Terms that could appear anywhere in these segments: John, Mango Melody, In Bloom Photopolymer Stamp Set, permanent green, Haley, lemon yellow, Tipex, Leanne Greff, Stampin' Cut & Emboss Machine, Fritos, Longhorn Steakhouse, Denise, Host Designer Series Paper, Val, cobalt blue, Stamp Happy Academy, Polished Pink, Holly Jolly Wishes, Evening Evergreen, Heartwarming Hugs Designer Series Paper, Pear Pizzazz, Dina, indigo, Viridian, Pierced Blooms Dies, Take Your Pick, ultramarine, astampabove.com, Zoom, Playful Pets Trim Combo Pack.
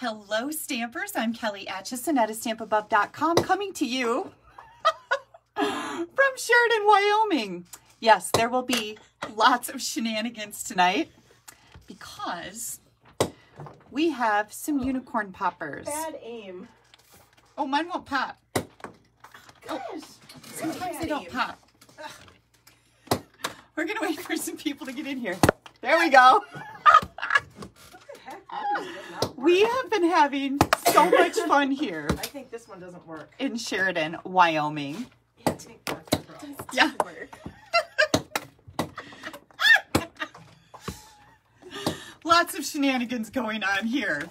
Hello Stampers, I'm Kelly Atchison at astampabove.com coming to you from Sheridan, Wyoming. Yes, there will be lots of shenanigans tonight because we have some unicorn poppers. Bad aim. Oh, mine won't pop. Oh, gosh. Oh, sometimes they don't pop. Ugh. We're going to wait for some people to get in here. There we go. We have been having so much fun here. I think this one doesn't work. In Sheridan, Wyoming. Yeah, take that, bro. Yeah. Work. Lots of shenanigans going on here.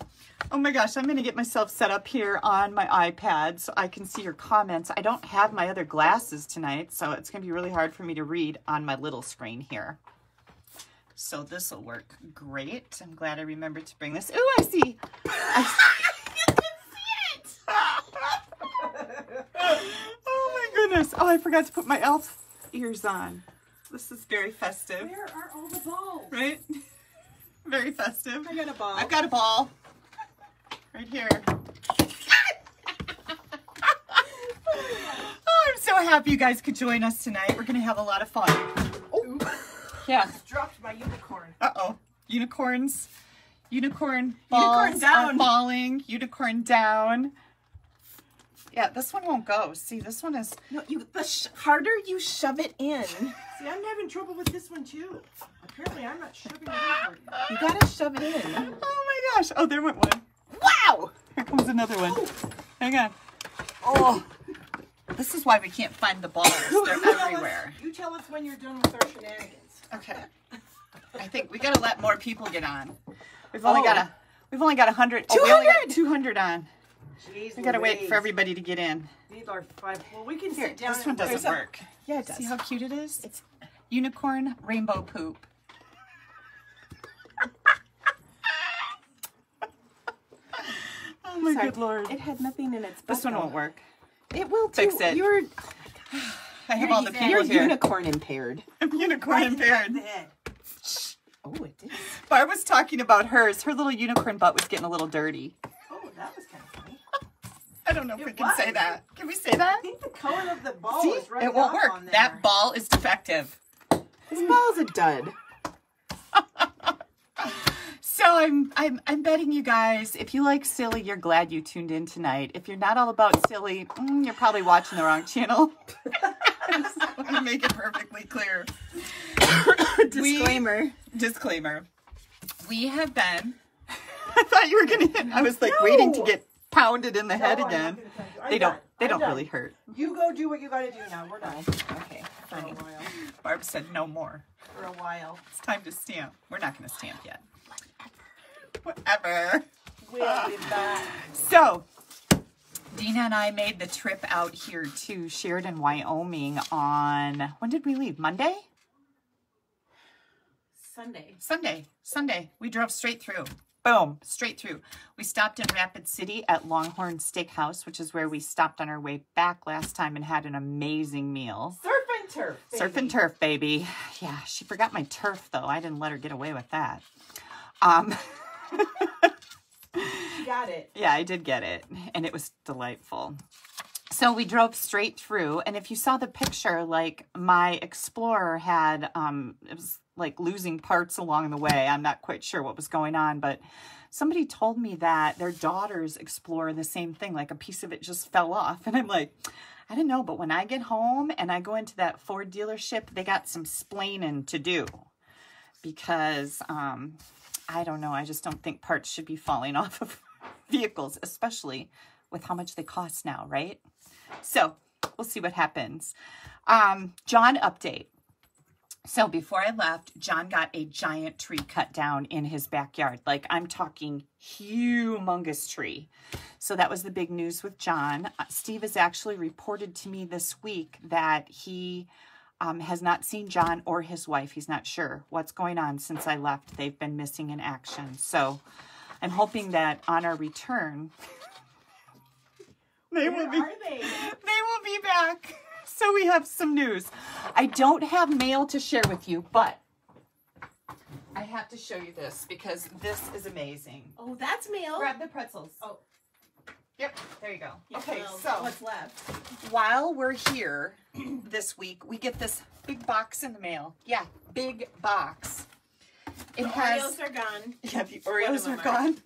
Oh my gosh, I'm going to get myself set up here on my iPad so I can see your comments. I don't have my other glasses tonight, so it's going to be really hard for me to read on my little screen here. So this will work great. I'm glad I remembered to bring this. Ooh, I see. You can see it. Oh my goodness. Oh, I forgot to put my elf ears on. This is very festive. Where are all the balls? Right? Very festive. I got a ball. I've got a ball. Right here. Oh, I'm so happy you guys could join us tonight. We're going to have a lot of fun. Oh. Yeah. I just dropped my unicorn. Uh-oh. Unicorns. Unicorn balls are falling. Unicorn down. Yeah, this one won't go. See, this one is... No, the harder you shove it in. See, I'm having trouble with this one, too. Apparently, I'm not shoving it in. You gotta shove it in. Oh, my gosh. Oh, there went one. Wow! Here comes another one. Oh. Hang on. Oh. This is why we can't find the balls. They're everywhere. You tell us when you're done with our shenanigans. Okay, I think we gotta let more people get on. We've only got 100. 200. 200. On. Jeez, we gotta wait for everybody to get in. We need our five. Well, we can sit down. This one doesn't work. Yeah, it does. See how cute it is? It's unicorn rainbow poop. Oh my good lord! It had nothing in its. This one won't work. It will too. Fix it. You're. I have all the people here. You're unicorn impaired. I'm unicorn impaired. Oh, it did. Barb was talking about hers. Her little unicorn butt was getting a little dirty. Oh, that was kind of funny. I don't know if we can say that. Can we say that? I think the color of the ball is right on there. It won't work. That ball is defective. This ball is a dud. So I'm betting you guys, if you like silly, you're glad you tuned in tonight. If you're not all about silly, you're probably watching the wrong channel. I just want to make it perfectly clear. Disclaimer. We have been. I thought you were going to hit. I was like waiting to get pounded in the head again. They don't really hurt. You go do what you got to do now. We're done. Okay. For a while. Barb said no more. For a while. It's time to stamp. We're not going to stamp yet. Whatever. We'll be back. So, Dina and I made the trip out here to Sheridan, Wyoming on, when did we leave? Monday? Sunday. We drove straight through. Boom. Straight through. We stopped in Rapid City at Longhorn Steakhouse, which is where we stopped on our way back last time and had an amazing meal. Surf and turf, baby. Yeah, she forgot my turf, though. I didn't let her get away with that. You got it. Yeah, I did get it. And it was delightful. So we drove straight through. And if you saw the picture, like my Explorer had, it was like losing parts along the way. I'm not quite sure what was going on, but somebody told me that their daughter's Explorer, the same thing, like a piece of it just fell off. And I'm like, I don't know. But when I get home and I go into that Ford dealership, they got some splaining to do because, I don't know. I just don't think parts should be falling off of vehicles, especially with how much they cost now, right? So we'll see what happens. John update. So before I left, John got a giant tree cut down in his backyard. Like I'm talking humongous tree. So that was the big news with John. Steve has actually reported to me this week that he... has not seen John or his wife. He's not sure what's going on since I left. They've been missing in action. So I'm hoping that on our return, they will be back. So we have some news. I don't have mail to share with you, but I have to show you this because this is amazing. Oh, that's mail. Grab the pretzels. Oh. Yep, there you go. Yeah, okay, so what's left? While we're here this week, we get this big box in the mail. Yeah, big box. It has Oreos are gone. Yeah, the Oreos are gone.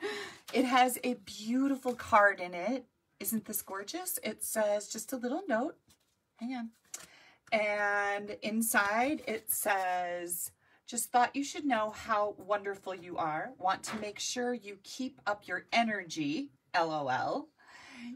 It has a beautiful card in it. Isn't this gorgeous? It says just a little note. Hang on. And inside it says, just thought you should know how wonderful you are. Want to make sure you keep up your energy. LOL.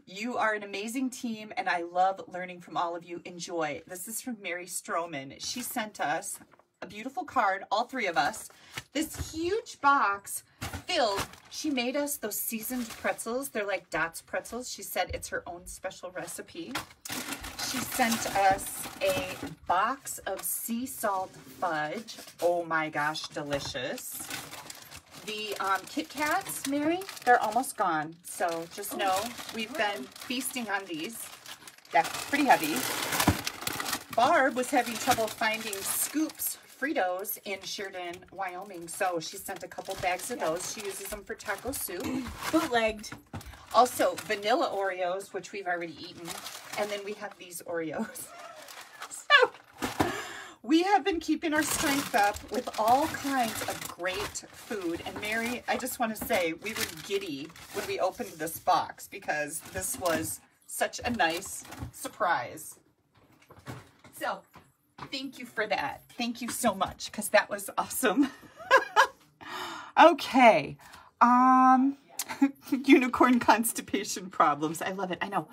You are an amazing team, and I love learning from all of you. Enjoy. This is from Mary Stroman. She sent us a beautiful card, all three of us. This huge box filled. She made us those seasoned pretzels. They're like Dots pretzels. She said it's her own special recipe. She sent us a box of sea salt fudge. Oh my gosh, delicious. The Kit Kats, Mary, they're almost gone. So just know we've been feasting on these. That's pretty heavy. Barb was having trouble finding Scoops Fritos in Sheridan, Wyoming. So she sent a couple bags of those. She uses them for taco soup. Bootlegged. Also, vanilla Oreos, which we've already eaten. And then we have these Oreos. So we have been keeping our strength up with all kinds of great food. And Mary, I just want to say we were giddy when we opened this box because this was such a nice surprise. So thank you for that. Thank you so much because that was awesome. Okay. Unicorn constipation problems. I love it. I know.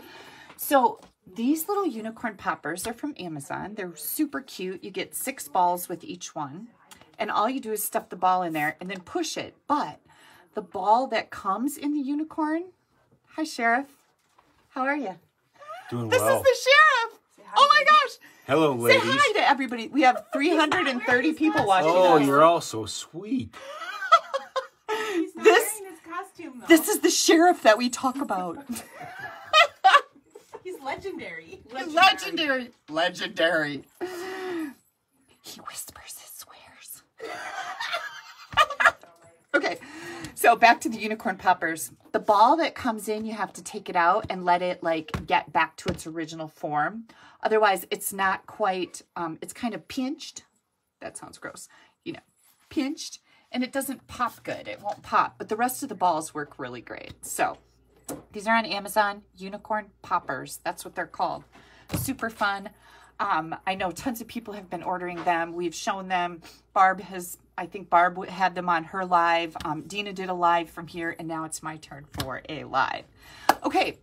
So these little unicorn poppers are from Amazon. They're super cute. You get 6 balls with each one. And all you do is stuff the ball in there and then push it. But the ball that comes in the unicorn... Hi, Sheriff. How are you? Doing well. This is the Sheriff. Oh, my gosh. Hello, ladies. Say hi to everybody. We have 330 people watching us. Oh, you're all so sweet. He's not wearing his costume, though. This is the Sheriff that we talk about. He's legendary. Legendary. Legendary. He whispers and swears. Okay, so back to the unicorn poppers. The ball that comes in, you have to take it out and let it like get back to its original form. Otherwise, it's not quite, it's kind of pinched. That sounds gross. You know, pinched. And it doesn't pop good. It won't pop. But the rest of the balls work really great. So these are on Amazon, unicorn poppers. That's what they're called. Super fun. I know tons of people have been ordering them. We've shown them. Barb has, I think Barb had them on her live. Dina did a live from here, and now it's my turn for a live. Okay.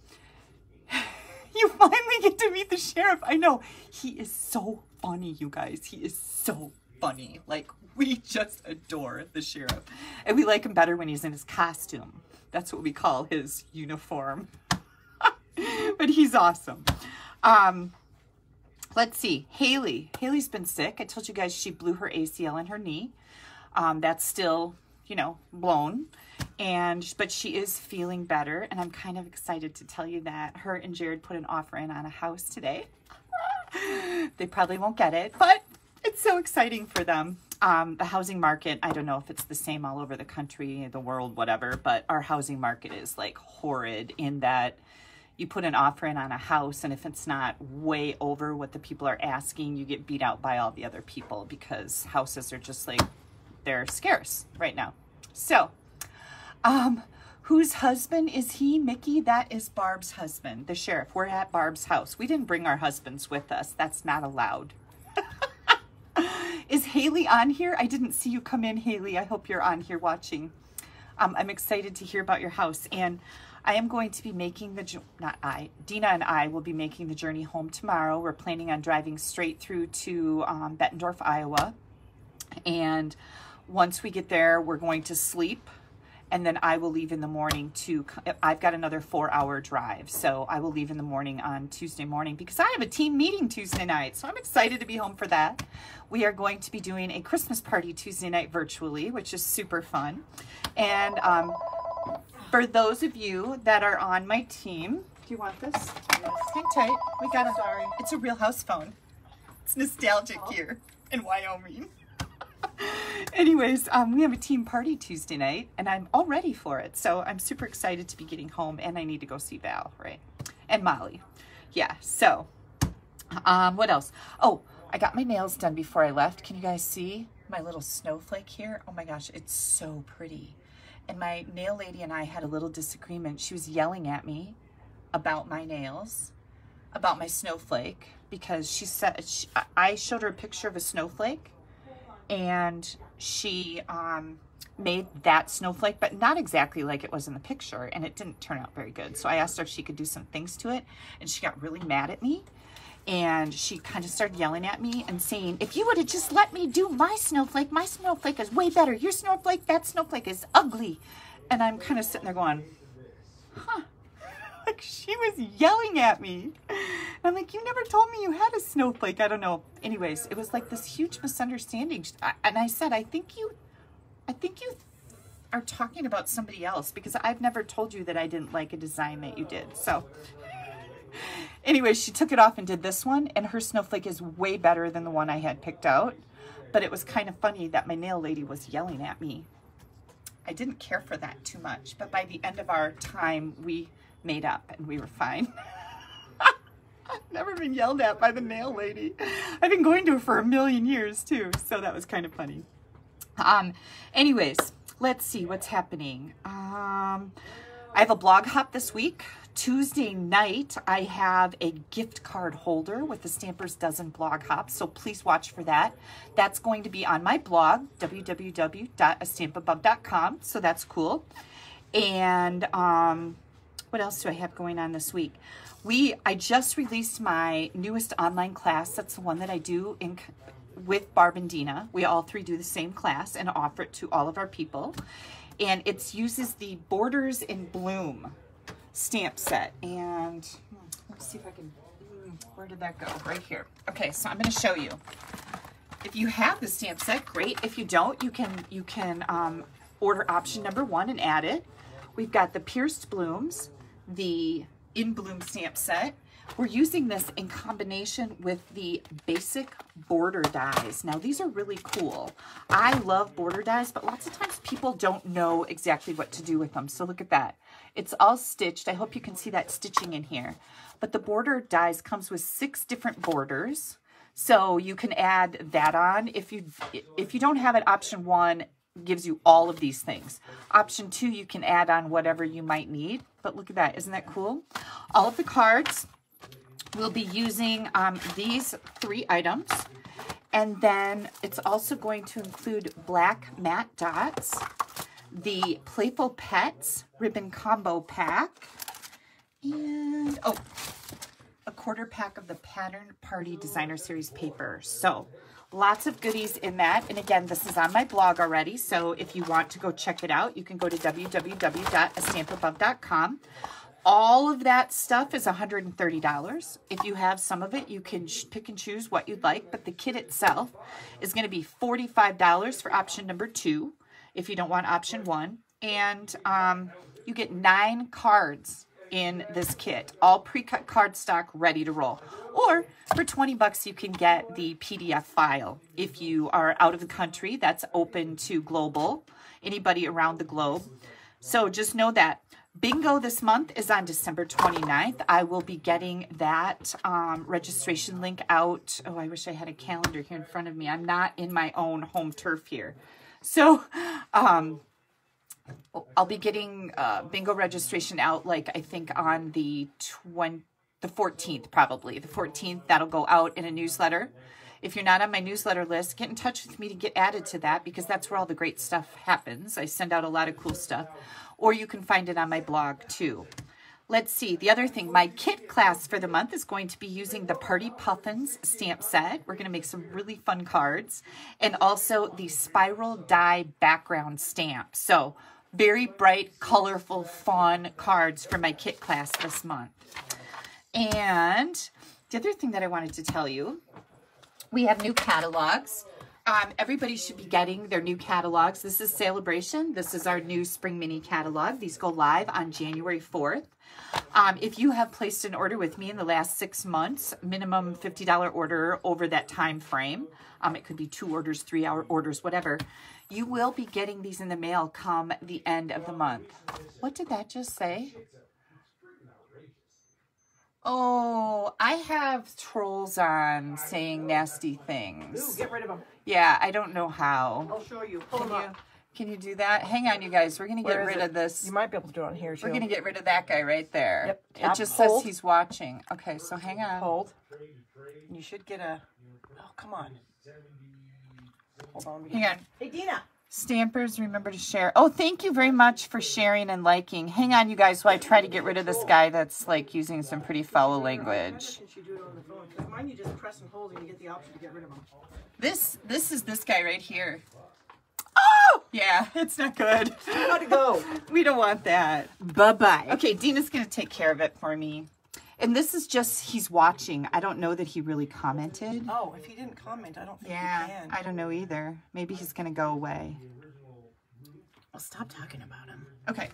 You finally get to meet the Sheriff. I know. He is so funny, you guys. He is so funny. Like, we just adore the Sheriff. And we like him better when he's in his costume. That's what we call his uniform. But he's awesome. Let's see. Haley. Haley's been sick. I told you guys she blew her ACL in her knee. That's still, you know, blown. But she is feeling better. And I'm kind of excited to tell you that her and Jared put an offer in on a house today. They probably won't get it, but it's so exciting for them. The housing market, I don't know if it's the same all over the country, the world, whatever, but our housing market is like horrid in that you put an offer in on a house, and if it's not way over what the people are asking, you get beat out by all the other people because houses are just like, they're scarce right now. So, whose husband is he? Mickey, that is Barb's husband, the Sheriff. We're at Barb's house. We didn't bring our husbands with us. That's not allowed. Is Haley on here? I didn't see you come in, Haley. I hope you're on here watching. I'm excited to hear about your house. And I am going to be making the, Dina and I will be making the journey home tomorrow. We're planning on driving straight through to Bettendorf, Iowa. And once we get there, we're going to sleep. And then I will leave in the morning to, I've got another 4-hour drive. So I will leave in the morning on Tuesday morning because I have a team meeting Tuesday night. So I'm excited to be home for that. We are going to be doing a Christmas party Tuesday night virtually, which is super fun. And for those of you that are on my team, do you want this? Yes. Hang tight. We got a, sorry. It's a Real House phone. It's nostalgic here in Wyoming. Anyways, we have a team party Tuesday night, and I'm all ready for it. So I'm super excited to be getting home, and I need to go see Val, right? And Molly. Yeah, so what else? Oh, I got my nails done before I left. Can you guys see my little snowflake here? Oh my gosh, it's so pretty. And my nail lady and I had a little disagreement. She was yelling at me about my nails, about my snowflake, because she said, I showed her a picture of a snowflake, and she made that snowflake, but not exactly like it was in the picture, and it didn't turn out very good. So I asked her if she could do some things to it, and she got really mad at me, and she kind of started yelling at me and saying, if you would have just let me do my snowflake is way better. Your snowflake, that snowflake is ugly. And I'm kind of sitting there going, huh. Like, she was yelling at me. I'm like, you never told me you had a snowflake. I don't know. Anyways, it was like this huge misunderstanding. And I said, I think you are talking about somebody else, because I've never told you that I didn't like a design that you did. So anyway, she took it off and did this one, and her snowflake is way better than the one I had picked out. But it was kind of funny that my nail lady was yelling at me. I didn't care for that too much, but by the end of our time, we made up and we were fine. I've never been yelled at by the nail lady. I've been going to her for a million years too, so that was kind of funny. Anyways, let's see what's happening. I have a blog hop this week. Tuesday night, I have a gift card holder with the Stampers Dozen blog hop, so please watch for that. That's going to be on my blog, www.astampabove.com, so that's cool. And what else do I have going on this week? I just released my newest online class. That's the one that I do with Barb and Dina. We all three do the same class and offer it to all of our people. And it uses the Borders in Bloom stamp set. And let's see if I can, where did that go? Right here. Okay, so I'm gonna show you. If you have the stamp set, great. If you don't, you can order option number one and add it. We've got the Pierced Blooms, the In Bloom stamp set. We're using this in combination with the basic border dies. Now, these are really cool. I love border dies, but lots of times people don't know exactly what to do with them. So look at that. It's all stitched. I hope you can see that stitching in here. But the border dies comes with 6 different borders. So you can add that on. If you don't have it, option one gives you all of these things. Option two, you can add on whatever you might need. But look at that. Isn't that cool? All of the cards, we'll be using these 3 items. And then it's also going to include black matte dots, the Playful Pets ribbon combo pack, and oh, a 1/4 pack of the Pattern Party Designer Series Paper. So lots of goodies in that. And again, this is on my blog already. So if you want to go check it out, you can go to www.astampabove.com. All of that stuff is $130. If you have some of it, you can pick and choose what you'd like. But the kit itself is going to be $45 for option number 2, if you don't want option 1. And you get 9 cards in this kit, all pre-cut cardstock, ready to roll. Or for $20, you can get the PDF file. If you are out of the country, that's open to global, anybody around the globe. So just know that bingo this month is on December 29th. I will be getting that registration link out. Oh, I wish I had a calendar here in front of me. I'm not in my own home turf here. So I'll be getting bingo registration out, like, I think on the 14th, probably. The 14th, that'll go out in a newsletter. If you're not on my newsletter list, get in touch with me to get added to that, because that's where all the great stuff happens. I send out a lot of cool stuff. Or you can find it on my blog, too. Let's see. The other thing, my kit class for the month is going to be using the Party Puffins stamp set. We're going to make some really fun cards. And also the spiral die background stamp. So very bright, colorful, fun cards for my kit class this month. And the other thing that I wanted to tell you, we have new catalogs. Everybody should be getting their new catalogs. This is Celebration. This is our new Spring Mini Catalog. These go live on January 4th. If you have placed an order with me in the last 6 months, minimum $50 order over that time frame, it could be 2 orders, 3 orders, whatever, you will be getting these in the mail come the end of the month. What did that just say? Oh, I have trolls on saying nasty things. Ooh, get rid of them. Yeah, I don't know how. I'll show you. Pull them up. Can you do that? Hang on, you guys. We're going to get rid of this. You might be able to do it on here, too. We're going to get rid of that guy right there. Yep. It just says he's watching. Okay, so hang on. Hold. You should get a... Oh, come on. Hold on. Hang on. Hey, Dina. Stampers, remember to share. Oh, thank you very much for sharing and liking. Hang on, you guys, while I try to get rid of this guy that's like using some pretty foul language. This is this guy right here. Oh, yeah, it's not good. How to go? We don't want that. Bye bye. Okay, Dina's gonna take care of it for me. And this is just, he's watching. I don't know that he really commented. Oh, if he didn't comment, I don't think he can. Yeah, I don't know either. Maybe he's going to go away. Well, stop talking about him. Okay.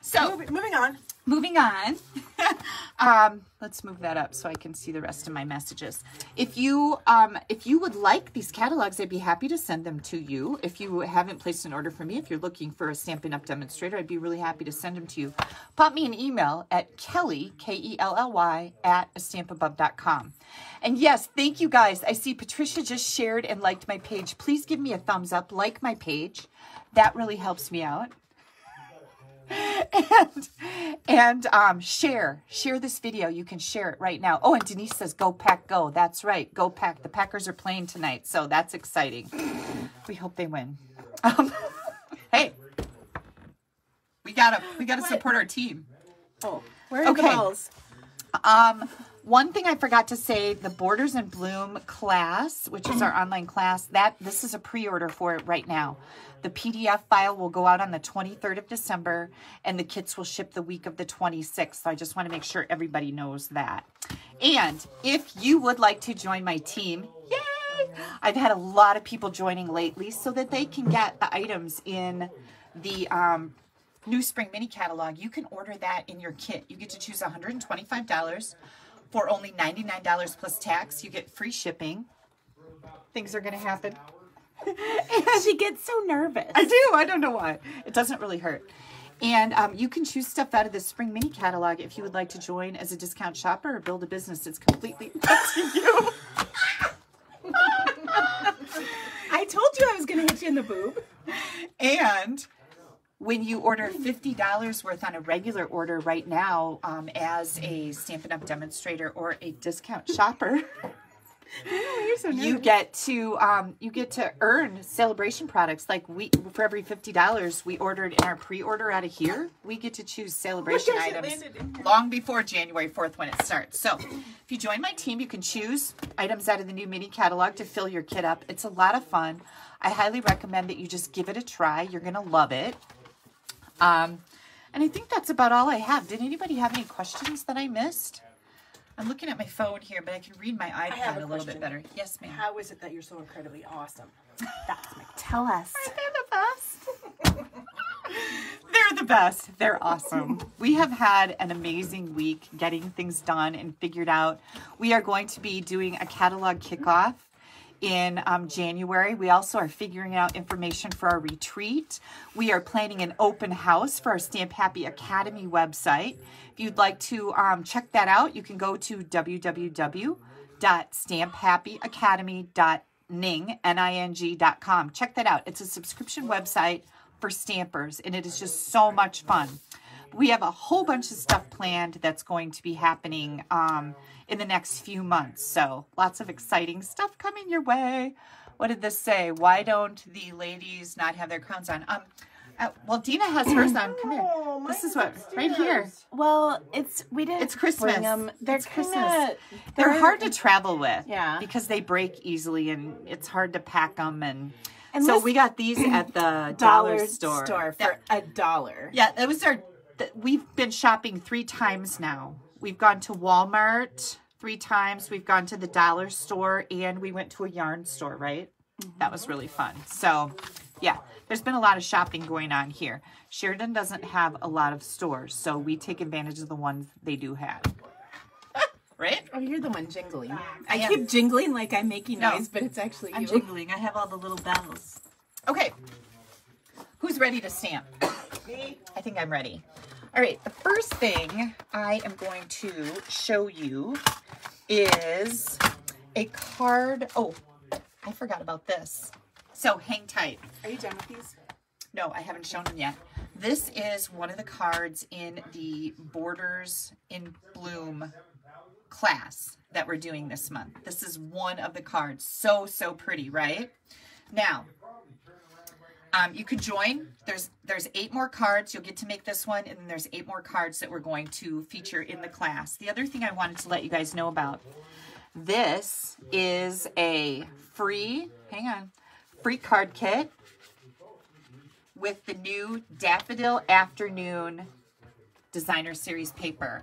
So, moving on. Moving on. Let's move that up so I can see the rest of my messages. If you would like these catalogs, I'd be happy to send them to you. If you haven't placed an order for me, if you're looking for a Stampin' Up! Demonstrator, I'd be really happy to send them to you. Pop me an email at Kelly, K-E-L-L-Y, at astampabove.com. And yes, thank you guys. I see Patricia just shared and liked my page. Please give me a thumbs up, like my page. That really helps me out. And share this video. You can share it right now. Oh, and Denise says, go Pack, go. That's right. Go Pack. The Packers are playing tonight, so that's exciting. We hope they win. Hey, we gotta support our team. Oh, where are the balls? One thing I forgot to say, the Borders in Bloom class, which is our online class, this is a pre-order for it right now. The PDF file will go out on the 23rd of December, and the kits will ship the week of the 26th. So I just want to make sure everybody knows that. And if you would like to join my team, yay! I've had a lot of people joining lately so that they can get the items in the... new Spring Mini Catalog. You can order that in your kit. You get to choose $125 for only $99 plus tax. You get free shipping. Things are going to happen. She gets so nervous. I do. I don't know why. It doesn't really hurt. And you can choose stuff out of the Spring Mini Catalog if you would like to join as a discount shopper or build a business. It's completely up to you. I told you I was going to hit you in the boob. And... when you order $50 worth on a regular order right now as a Stampin' Up! Demonstrator or a discount shopper, you get to earn Celebration products. Like for every $50 we ordered in our pre-order out of here, we get to choose Celebration items long before January 4th when it starts. So if you join my team, you can choose items out of the new mini catalog to fill your kit up. It's a lot of fun. I highly recommend that you just give it a try. You're going to love it. And I think that's about all I have. Did anybody have any questions that I missed? I'm looking at my phone here, but I can read my iPad a little bit better. Yes, ma'am. How is it that you're so incredibly awesome? That's my... Tell us. They're the best. They're the best. They're awesome. We have had an amazing week getting things done and figured out. We are going to be doing a catalog kickoff in January. We also are figuring out information for our retreat. We are planning an open house for our Stamp Happy Academy website. If you'd like to check that out, you can go to www.stamphappyacademy.ning.com. Check that out. It's a subscription website for stampers, and it is just so much fun. We have a whole bunch of stuff planned that's going to be happening in the next few months. So lots of exciting stuff coming your way. What did this say? Why don't the ladies not have their crowns on? Well, Dina has hers on. Come here. This is what, right here. Well, it's Christmas. It's Christmas. They're hard to travel with. Yeah. Because they break easily and it's hard to pack them and... so we got these at the dollar store for $1. Yeah, that was our... We've been shopping 3 times now. We've gone to Walmart 3 times. We've gone to the dollar store, and we went to a yarn store, right? That was really fun. So yeah, there's been a lot of shopping going on here. Sheridan doesn't have a lot of stores, so we take advantage of the ones they do have. Right? Oh, you're the one jingling. I keep jingling like I'm making noise, but it's actually you. I'm jingling. I have all the little bells. Okay. Who's ready to stamp? Me. I think I'm ready. All right. The first thing I am going to show you is a card. Oh, I forgot about this. So hang tight. Are you done with these? No, I haven't shown them yet. This is one of the cards in the Borders in Bloom class that we're doing this month. This is one of the cards. So pretty, right? Now, you could join. There's 8 more cards. You'll get to make this one, and then there's 8 more cards that we're going to feature in the class. The other thing I wanted to let you guys know about, this is a free, free card kit with the new Daffodil Afternoon Designer Series Paper.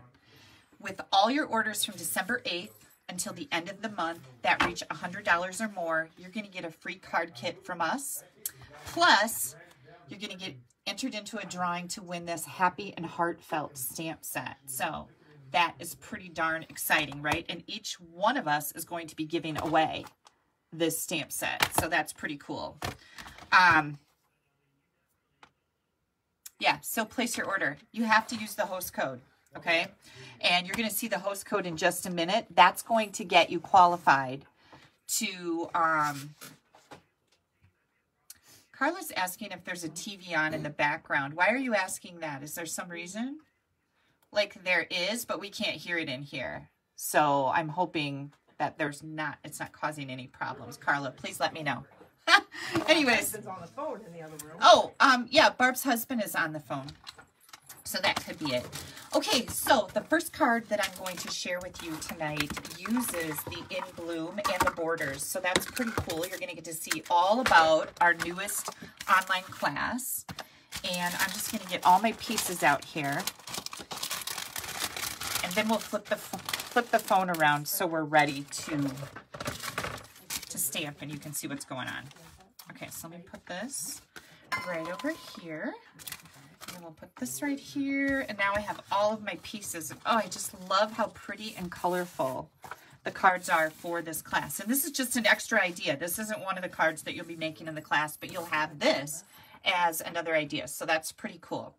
With all your orders from December 8th until the end of the month that reach $100 or more, you're going to get a free card kit from us. Plus, you're going to get entered into a drawing to win this happy and heartfelt stamp set. So that is pretty darn exciting, right? And each one of us is going to be giving away this stamp set. So that's pretty cool. Yeah, so place your order. You have to use the host code. Okay, and you're going to see the host code in just a minute. That's going to get you qualified to, Carla's asking if there's a TV on in the background. Why are you asking that? Is there some reason? Like there is, but we can't hear it in here. So I'm hoping that there's not, it's not causing any problems. Carla, please let me know. Anyways. Barb's on the phone in the other room. Oh, yeah, Barb's husband is on the phone. So that could be it. Okay, so the first card that I'm going to share with you tonight uses the In Bloom and the Borders. So that's pretty cool. You're going to get to see all about our newest online class. And I'm just going to get all my pieces out here. And then we'll flip the phone around so we're ready to stamp and you can see what's going on. Okay, so let me put this right over here. And we'll put this right here, and now I have all of my pieces. Oh, I just love how pretty and colorful the cards are for this class. And this is just an extra idea. This isn't one of the cards that you'll be making in the class, but you'll have this as another idea. So that's pretty cool.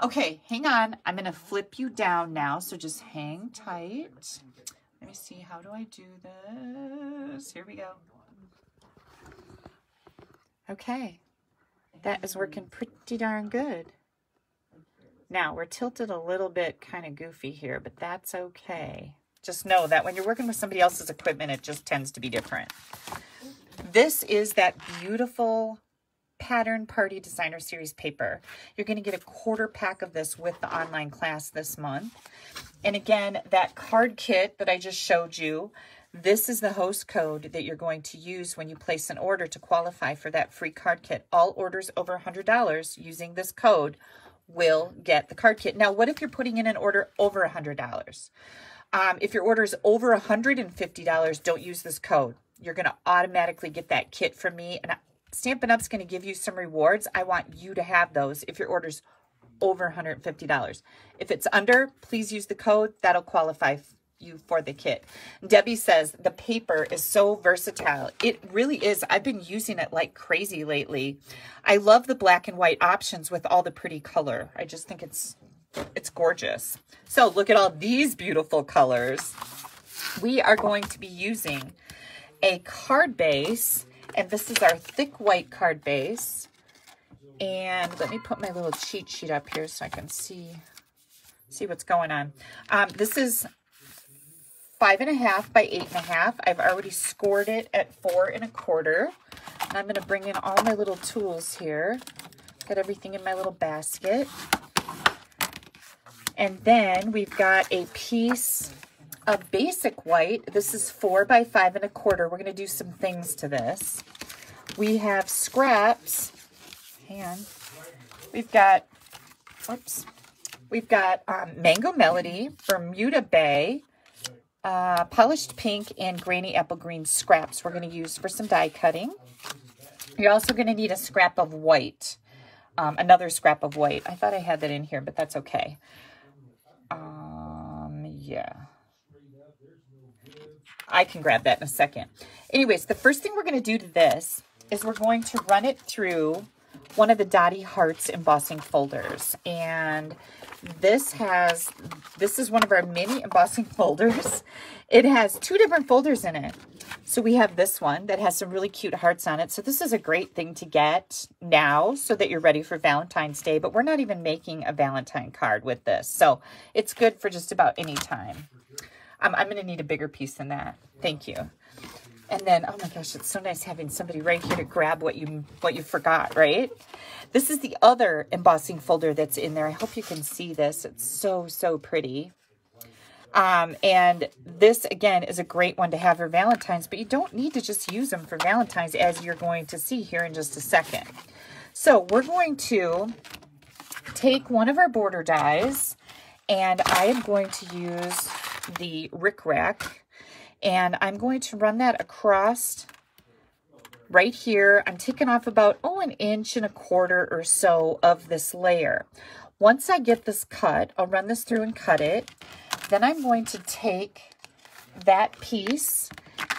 Okay, hang on. I'm going to flip you down now, so just hang tight. Let me see. How do I do this? Here we go. Okay. That is working pretty darn good. Now, we're tilted a little bit kind of goofy here, but that's okay. Just know that when you're working with somebody else's equipment, it just tends to be different. This is that beautiful Pattern Party Designer Series Paper. You're going to get a quarter pack of this with the online class this month. And again, that card kit that I just showed you, this is the host code that you're going to use when you place an order to qualify for that free card kit. All orders over $100 using this code will get the card kit. Now, what if you're putting in an order over $100? If your order is over $150, don't use this code. You're going to automatically get that kit from me. And Stampin' Up's going to give you some rewards. I want you to have those if your order's over $150. If it's under, please use the code. That'll qualify you for the kit. Debbie says the paper is so versatile. It really is. I've been using it like crazy lately. I love the black and white options with all the pretty color. I just think it's gorgeous. So look at all these beautiful colors. We are going to be using a card base, and this is our thick white card base. And let me put my little cheat sheet up here so I can see what's going on. This is 5.5 by 8.5. I've already scored it at 4.25. And I'm going to bring in all my little tools here. Got everything in my little basket. And then we've got a piece of basic white. This is 4 by 5.25. We're going to do some things to this. We have scraps. And we've got, Mango Melody, Bermuda Bay, Polished Pink and Granny Apple Green scraps we're going to use for some die cutting. You're also going to need a scrap of white, another scrap of white. I thought I had that in here, but that's okay. Yeah. I can grab that in a second. Anyways, the first thing we're going to do to this is we're going to run it through one of the Dottie Hearts embossing folders. And this is one of our mini embossing folders. It has two different folders in it. So we have this one that has some really cute hearts on it. So this is a great thing to get now so that you're ready for Valentine's Day. But we're not even making a Valentine card with this. So it's good for just about any time. I'm going to need a bigger piece than that. Thank you. And then, oh my gosh, it's so nice having somebody right here to grab what you forgot, right? This is the other embossing folder that's in there. I hope you can see this. It's so, so pretty. And this, again, is a great one to have for Valentine's, but you don't need to just use them for Valentine's, as you're going to see here in just a second. So we're going to take one of our border dies, and I am going to use the Rick Rack, and I'm going to run that across right here. I'm taking off about, oh, 1 1/4 inches or so of this layer. Once I get this cut, I'll run this through and cut it. Then I'm going to take that piece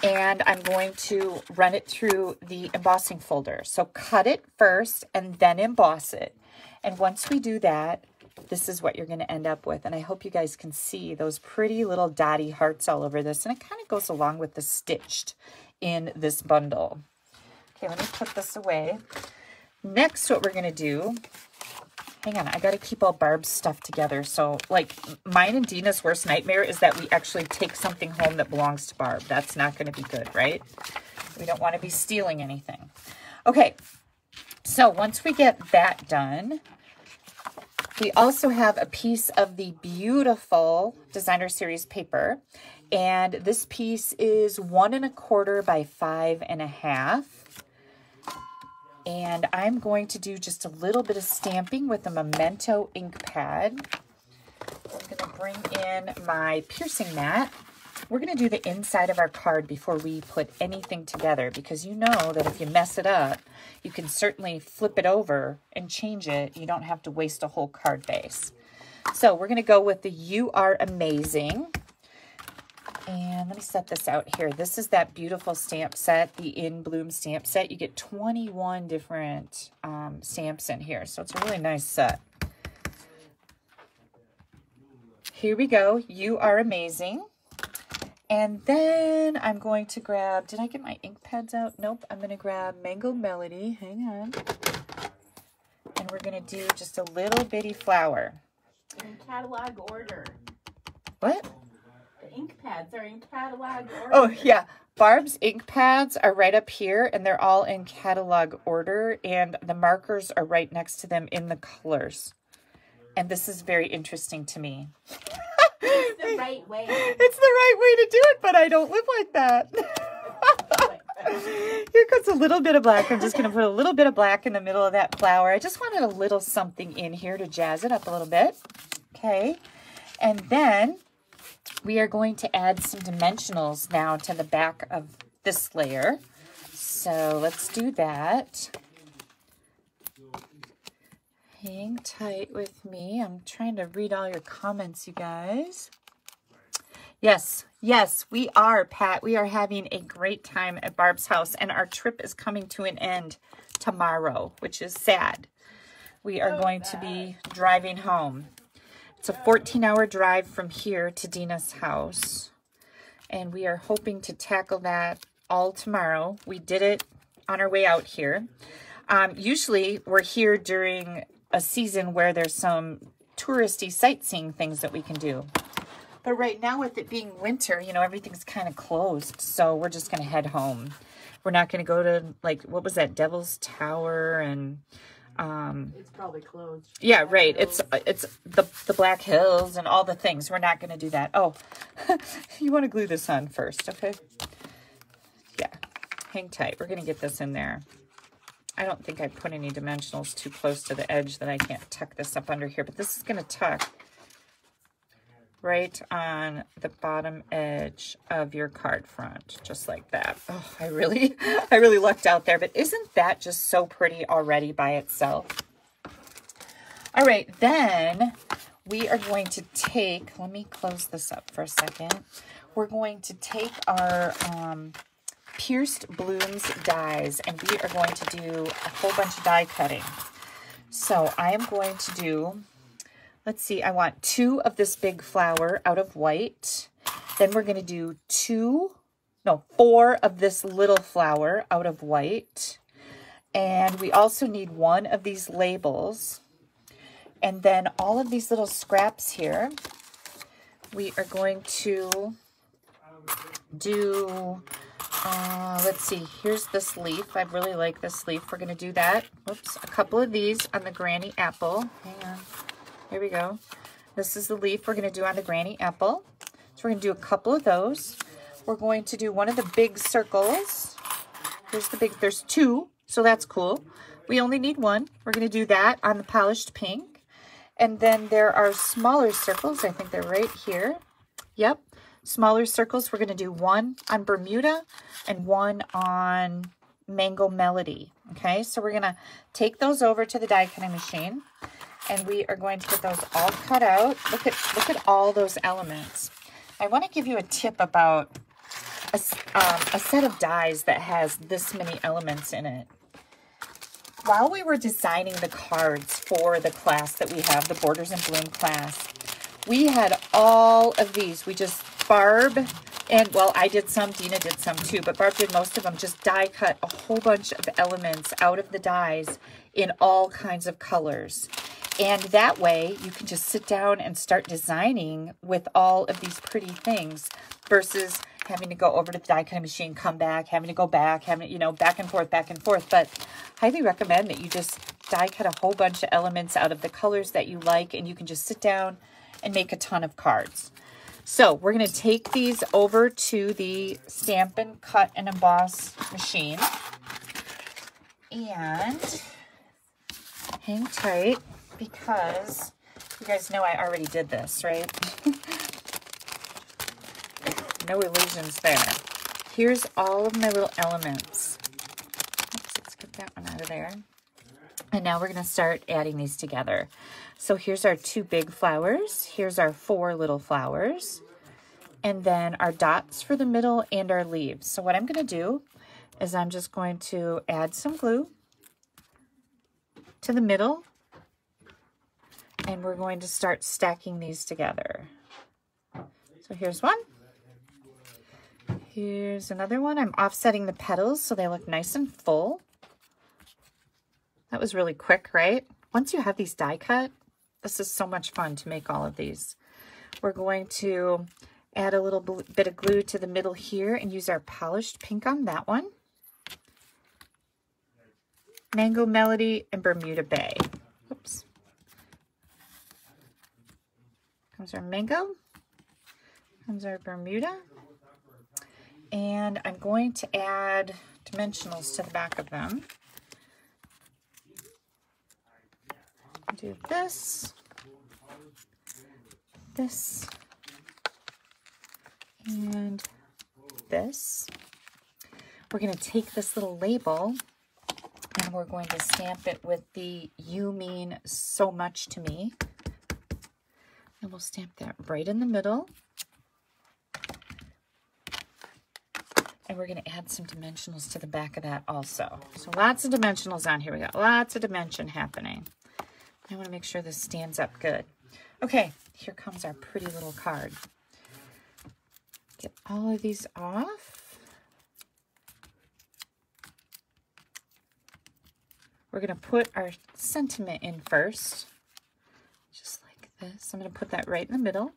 and I'm going to run it through the embossing folder. So cut it first and then emboss it. And once we do that, this is what you're going to end up with. And I hope you guys can see those pretty little dotty hearts all over this. And it kind of goes along with the stitched in this bundle. Okay, let me put this away. Next, what we're going to do, hang on, I got to keep all Barb's stuff together. So, like, mine and Dina's worst nightmare is that we actually take something home that belongs to Barb. That's not going to be good, right? We don't want to be stealing anything. Okay, so once we get that done, we also have a piece of the beautiful Designer Series paper, and this piece is 1 1/4 by 5 1/2. And I'm going to do just a little bit of stamping with a Memento ink pad. I'm gonna bring in my piercing mat. We're gonna do the inside of our card before we put anything together, because you know that if you mess it up, you can certainly flip it over and change it. You don't have to waste a whole card base. So we're going to go with the You Are Amazing. And let me set this out here. This is that beautiful stamp set, the In Bloom stamp set. You get 21 different stamps in here. So it's a really nice set. Here we go. You Are Amazing. And then I'm going to grab, did I get my ink pads out? Nope. I'm going to grab Mango Melody. Hang on. And we're going to do just a little bitty flower. In catalog order. What? The ink pads are in catalog order. Oh, yeah. Barb's ink pads are right up here, and they're all in catalog order. And the markers are right next to them in the colors. And this is very interesting to me. It's the right way. It's the right way to do it, but I don't live like that. Here comes a little bit of black. I'm just going to put a little bit of black in the middle of that flower. I just wanted a little something in here to jazz it up a little bit. Okay. And then we are going to add some dimensionals now to the back of this layer. So let's do that. Hang tight with me. I'm trying to read all your comments, you guys. Yes, yes, we are, Pat. We are having a great time at Barb's house, and our trip is coming to an end tomorrow, which is sad. We are going to be driving home. It's a 14-hour drive from here to Dina's house, and we are hoping to tackle that all tomorrow. We did it on our way out here. Usually, we're here during a season where there's some touristy sightseeing things that we can do. But right now, with it being winter, you know, everything's kind of closed. So we're just going to head home. We're not going to go to, like, what was that, Devil's Tower and... it's probably closed. Yeah, right. It's the Black Hills and all the things. We're not going to do that. Oh, you want to glue this on first, okay? Yeah. Hang tight. We're going to get this in there. I don't think I put any dimensionals too close to the edge that I can't tuck this up under here, but this is going to tuck right on the bottom edge of your card front, just like that. Oh, I really lucked out there, but isn't that just so pretty already by itself? All right, then we are going to take, let me close this up for a second. We're going to take our Pierced Blooms Dies, and we are going to do a whole bunch of die cutting. So I am going to do, let's see, I want 2 of this big flower out of white. Then we're going to do 4 of this little flower out of white. And we also need 1 of these labels. And then all of these little scraps here, we are going to do, let's see, here's this leaf. I really like this leaf. We're going to do that. Oops, a couple of these on the Granny Apple. Hang on. Here we go. This is the leaf we're going to do on the Granny Apple. So we're going to do a couple of those. We're going to do one of the big circles. Here's the big, there's 2, so that's cool. We only need 1. We're going to do that on the Polished Pink. And then there are smaller circles. I think they're right here. Yep. Smaller circles. We're going to do 1 on Bermuda and 1 on Mango Melody. Okay. So we're going to take those over to the die cutting machine. And we are going to get those all cut out. Look at all those elements. I want to give you a tip about a set of dies that has this many elements in it. While we were designing the cards for the class that we have, the Borders in Bloom class, we had all of these. We just, Barb, and well, I did some, Dina did some too, but Barb did most of them, just die cut a whole bunch of elements out of the dies in all kinds of colors. And that way, you can just sit down and start designing with all of these pretty things versus having to go over to the die cutting machine, come back, having to go back, having, you know, back and forth, back and forth. But highly recommend that you just die cut a whole bunch of elements out of the colors that you like, and you can just sit down and make a ton of cards. So we're going to take these over to the Stampin' Cut and Emboss machine. And hang tight, because you guys know I already did this, right? No illusions there. Here's all of my little elements. Oops, let's get that one out of there. And now we're going to start adding these together. So here's our 2 big flowers. Here's our 4 little flowers. And then our dots for the middle and our leaves. So what I'm going to do is I'm just going to add some glue to the middle. And we're going to start stacking these together. So here's 1. Here's another one. I'm offsetting the petals so they look nice and full. That was really quick, right? Once you have these die cut, this is so much fun to make all of these. We're going to add a little bit of glue to the middle here and use our Polished Pink on that one. Mango Melody and Bermuda Bay. Oops. Comes our mango, comes our Bermuda, and I'm going to add dimensionals to the back of them. Do this, this, and this. We're going to take this little label and we're going to stamp it with the "You Mean So Much to Me." And we'll stamp that right in the middle. And we're going to add some dimensionals to the back of that also. So lots of dimensionals on here. We got lots of dimension happening. I want to make sure this stands up good. Okay, here comes our pretty little card. Get all of these off. We're going to put our sentiment in first. Just like this. I'm going to put that right in the middle.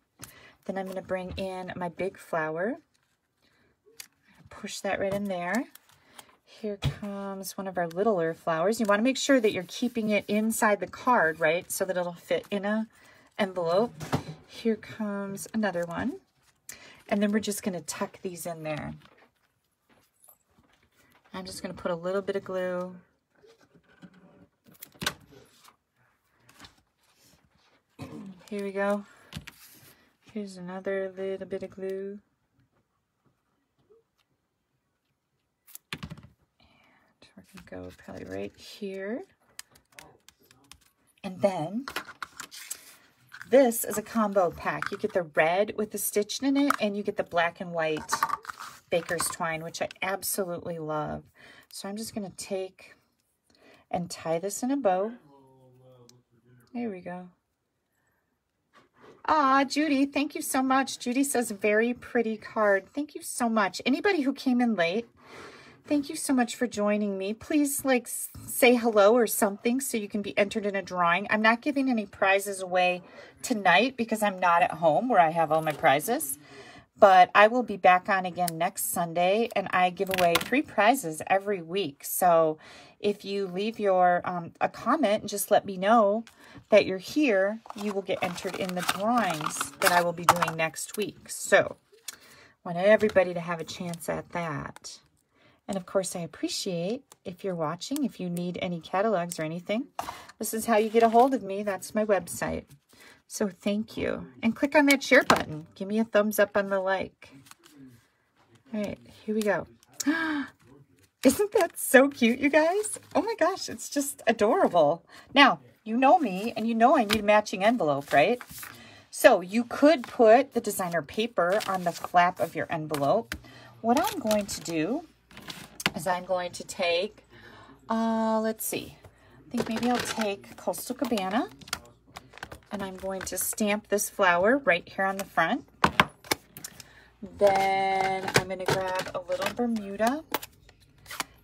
Then I'm going to bring in my big flower. Push that right in there. Here comes one of our littler flowers. You want to make sure that you're keeping it inside the card, right? So that it'll fit in a envelope. Here comes another one. And then we're just going to tuck these in there. I'm just going to put a little bit of glue. Here we go. Here's another little bit of glue. And we're going to go probably right here. And then this is a combo pack. You get the red with the stitched in it, and you get the black and white baker's twine, which I absolutely love. So I'm just going to take and tie this in a bow. There we go. Ah, Judy, thank you so much. Judy says, very pretty card. Thank you so much. Anybody who came in late, thank you so much for joining me. Please, like, say hello or something so you can be entered in a drawing. I'm not giving any prizes away tonight because I'm not at home where I have all my prizes. But I will be back on again next Sunday, and I give away 3 prizes every week. So if you leave your a comment and just let me know that you're here, you will get entered in the drawings that I will be doing next week. So I want everybody to have a chance at that. And, of course, I appreciate if you're watching, if you need any catalogs or anything. This is how you get a hold of me. That's my website. So thank you. And click on that share button. Give me a thumbs up on the like. All right, here we go. Isn't that so cute, you guys? Oh, my gosh, it's just adorable. Now, you know me, and you know I need a matching envelope, right? So you could put the designer paper on the flap of your envelope. What I'm going to do is I'm going to take, let's see, I think maybe I'll take Coastal Cabana, and I'm going to stamp this flower right here on the front. Then I'm going to grab a little Bermuda,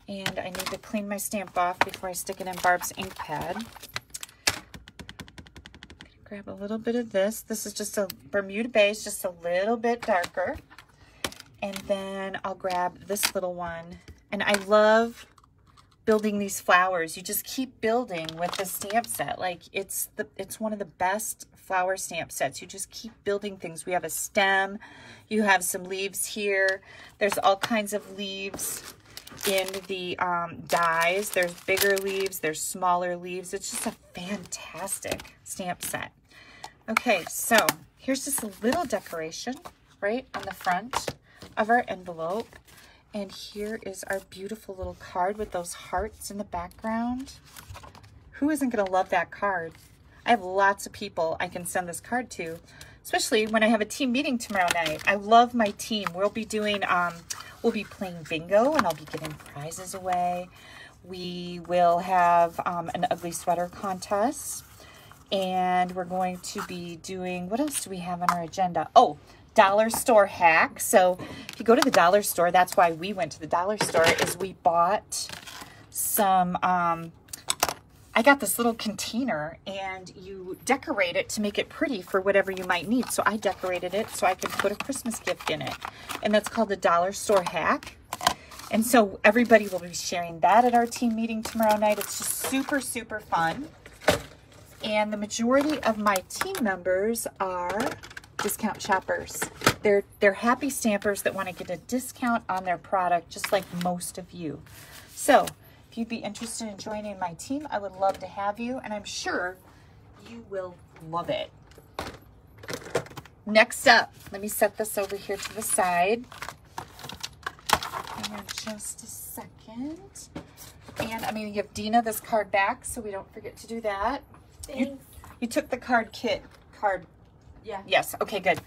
and I need to clean my stamp off before I stick it in Barb's ink pad. Grab a little bit of this. This is just a Bermuda Bay, it's just a little bit darker. And then I'll grab this little one. And I love building these flowers. You just keep building with the stamp set. Like, it's one of the best flower stamp sets. You just keep building things. We have a stem. You have some leaves here. There's all kinds of leaves in the dies. There's bigger leaves. There's smaller leaves. It's just a fantastic stamp set. Okay, so here's just a little decoration right on the front of our envelope. And here is our beautiful little card with those hearts in the background. Who isn't going to love that card? I have lots of people I can send this card to, especially when I have a team meeting tomorrow night. I love my team. We'll be doing, we'll be playing bingo, and I'll be giving prizes away. We will have an ugly sweater contest, and we're going to be doing, what else do we have on our agenda? Oh, dollar store hack. So if you go to the dollar store, that's why we went to the dollar store, is we bought some, I got this little container, and you decorate it to make it pretty for whatever you might need. So I decorated it so I could put a Christmas gift in it. And that's called the dollar store hack. And so everybody will be sharing that at our team meeting tomorrow night. It's just super, super fun. And the majority of my team members are discount shoppers. They're happy stampers that want to get a discount on their product, just like most of you. So if you'd be interested in joining my team, I would love to have you, and I'm sure you will love it. Next up, let me set this over here to the side. Hang on just a second. And I'm going to give Dina this card back so we don't forget to do that. You took the card kit card. Yeah. Yes. Okay, good.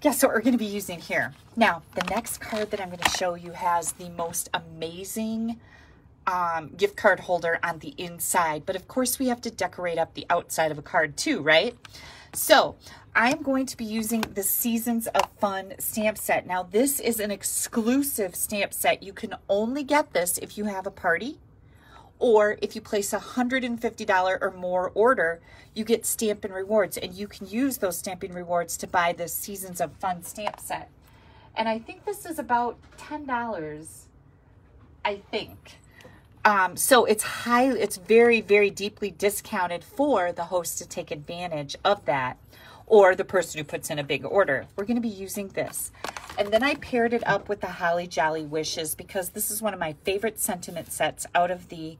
Guess what we're going to be using here. Now, the next card that I'm going to show you has the most amazing gift card holder on the inside. But, of course, we have to decorate up the outside of a card too, right? So I'm going to be using the Seasons of Fun stamp set. Now, this is an exclusive stamp set. You can only get this if you have a party. Or if you place a $150 or more order, you get Stampin' Rewards, and you can use those Stampin' Rewards to buy this Seasons of Fun stamp set. And I think this is about $10, I think. So it's very, very deeply discounted for the host to take advantage of that, or the person who puts in a big order. We're going to be using this. And then I paired it up with the Holly Jolly Wishes, because this is one of my favorite sentiment sets out of the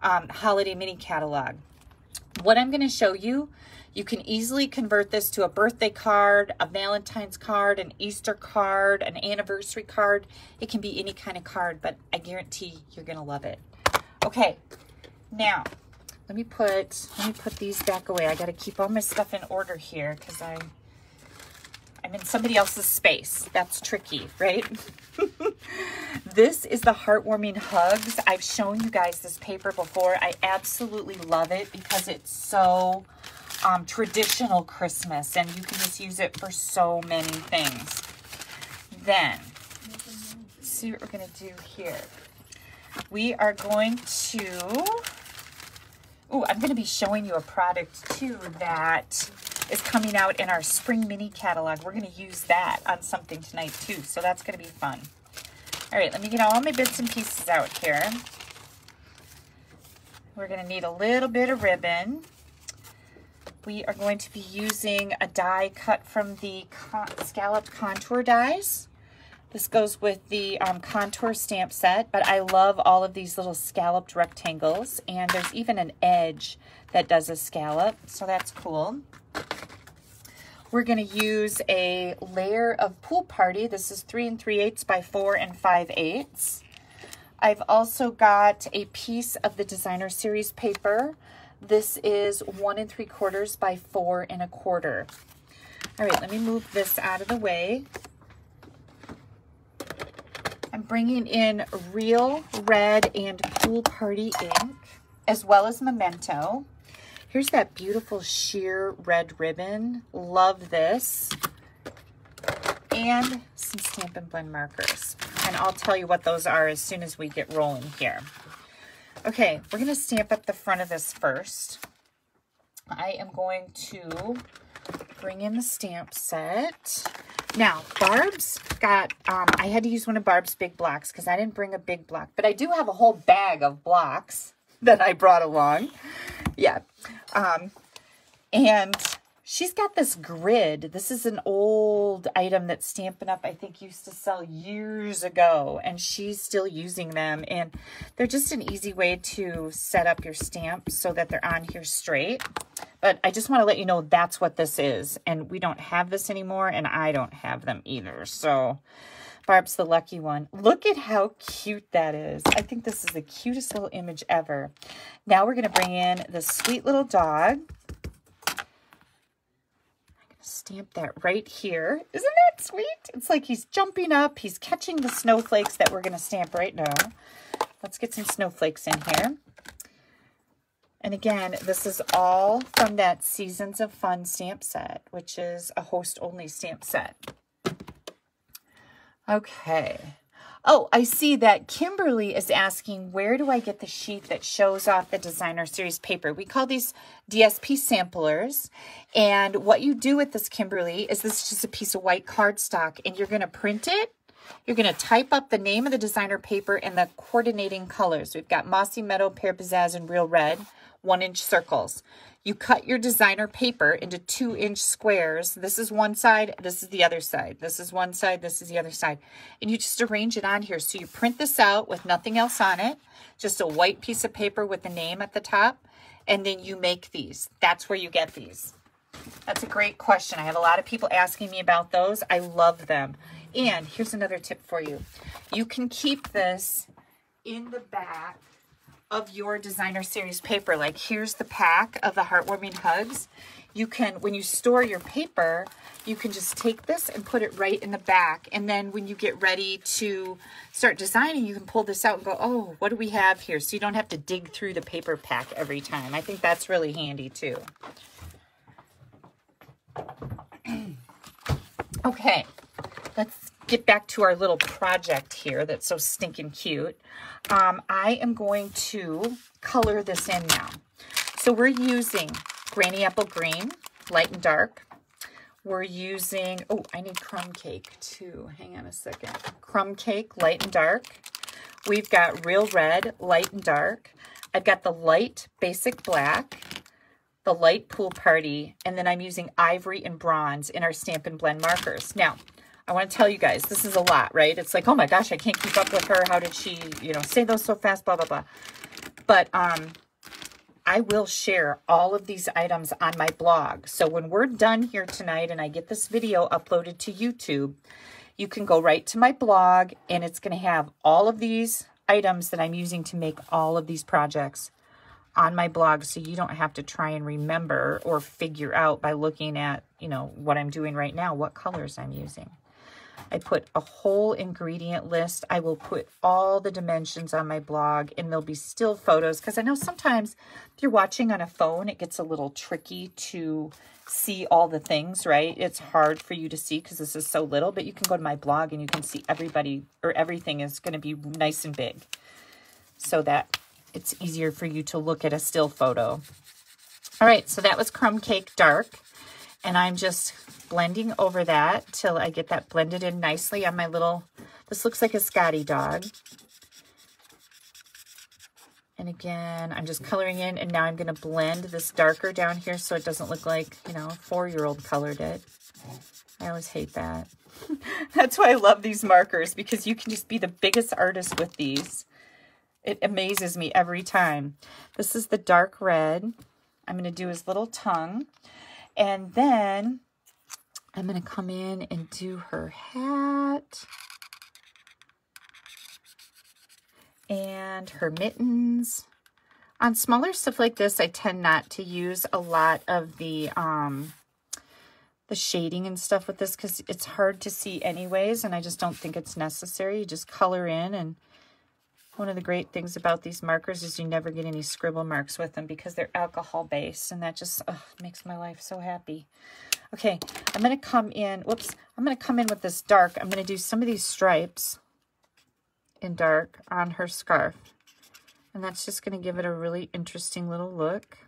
holiday mini catalog. what I'm going to show you, you can easily convert this to a birthday card, a Valentine's card, an Easter card, an anniversary card. It can be any kind of card, but I guarantee you're going to love it. Okay, now let me put these back away. I got to keep all my stuff in order here because I'm in somebody else's space. That's tricky, right? This is the Heartwarming Hugs. I've shown you guys this paper before. I absolutely love it because it's so traditional Christmas, and you can just use it for so many things. Then, let's see what we're going to do here. We are going to... Ooh, I'm going to be showing you a product, too, that is coming out in our spring mini catalog. We're going to use that on something tonight, too, so that's going to be fun. All right, let me get all my bits and pieces out here. We're going to need a little bit of ribbon. We are going to be using a die cut from the scalloped contour dies. This goes with the contour stamp set, but I love all of these little scalloped rectangles, and there's even an edge that does a scallop, so that's cool. We're gonna use a layer of Pool Party. This is 3 3/8 by 4 5/8. I've also got a piece of the Designer Series paper. This is 1 3/4 by 4 1/4. All right, let me move this out of the way. I'm bringing in Real Red and Pool Party ink, as well as Memento. Here's that beautiful sheer red ribbon. Love this. And some Stampin' Blend markers. And I'll tell you what those are as soon as we get rolling here. Okay, we're going to stamp up the front of this first. I am going to bring in the stamp set. Now, Barb's got, I had to use one of Barb's big blocks because I didn't bring a big block, but I do have a whole bag of blocks that I brought along. Yeah. And she's got this grid. This is an old item that Stampin' Up, I think, used to sell years ago, and she's still using them. And they're just an easy way to set up your stamp so that they're on here straight. But I just want to let you know that's what this is. And we don't have this anymore, and I don't have them either. So Barb's the lucky one. Look at how cute that is. I think this is the cutest little image ever. Now we're going to bring in the sweet little dog. I'm going to stamp that right here. Isn't that sweet? It's like he's jumping up. He's catching the snowflakes that we're going to stamp right now. Let's get some snowflakes in here. And again, this is all from that Seasons of Fun stamp set, which is a host-only stamp set. Okay. Oh, I see that Kimberly is asking, where do I get the sheet that shows off the Designer Series paper? We call these DSP samplers. And what you do with this, Kimberly, is this is just a piece of white cardstock, and you're going to print it. You're going to type up the name of the designer paper and the coordinating colors. We've got Mossy Meadow, Pear Pizzazz, and Real Red, 1-inch circles. You cut your designer paper into 2-inch squares. This is one side, this is the other side. This is one side, this is the other side. And you just arrange it on here. So you print this out with nothing else on it, just a white piece of paper with the name at the top, and then you make these. That's where you get these. That's a great question. I have a lot of people asking me about those. I love them. And here's another tip for you. You can keep this in the back of your Designer Series paper. Like, here's the pack of the Heartwarming Hugs. You can, when you store your paper, you can just take this and put it right in the back. And then when you get ready to start designing, you can pull this out and go, oh, what do we have here? So you don't have to dig through the paper pack every time. I think that's really handy too. Okay, let's get back to our little project here that's so stinking cute. I am going to color this in now. So we're using Granny Apple Green, light and dark. We're using, oh, I need Crumb Cake too. Hang on a second. Crumb Cake, light and dark. We've got Real Red, light and dark. I've got the light basic black, the light Pool Party, and then I'm using ivory and bronze in our Stampin' Blend markers. Now, I want to tell you guys, this is a lot, right? It's like, oh my gosh, I can't keep up with her. How did she, you know, say those so fast, blah, blah, blah. But I will share all of these items on my blog. So when we're done here tonight and I get this video uploaded to YouTube, you can go right to my blog and it's going to have all of these items that I'm using to make all of these projects on my blog. So you don't have to try and remember or figure out by looking at, you know, what I'm doing right now, what colors I'm using. I put a whole ingredient list. I will put all the dimensions on my blog, and there'll be still photos because I know sometimes if you're watching on a phone, it gets a little tricky to see all the things, right? It's hard for you to see because this is so little, but you can go to my blog and you can see everybody or everything is going to be nice and big so that it's easier for you to look at a still photo. All right, so that was Crumb Cake Dark, and I'm just blending over that till I get that blended in nicely on my little, this looks like a Scotty dog. And again, I'm just coloring in, and now I'm going to blend this darker down here so it doesn't look like, you know, a four-year-old colored it. I always hate that. That's why I love these markers, because you can just be the biggest artist with these. It amazes me every time. This is the dark red. I'm going to do his little tongue. And then I'm going to come in and do her hat and her mittens. On smaller stuff like this, I tend not to use a lot of the shading and stuff with this because it's hard to see anyways, and I just don't think it's necessary. You just color in, and one of the great things about these markers is you never get any scribble marks with them because they're alcohol-based, and that just makes my life so happy. Okay, I'm going to come in, whoops, I'm going to come in with this dark. I'm going to do some of these stripes in dark on her scarf, and that's just going to give it a really interesting little look.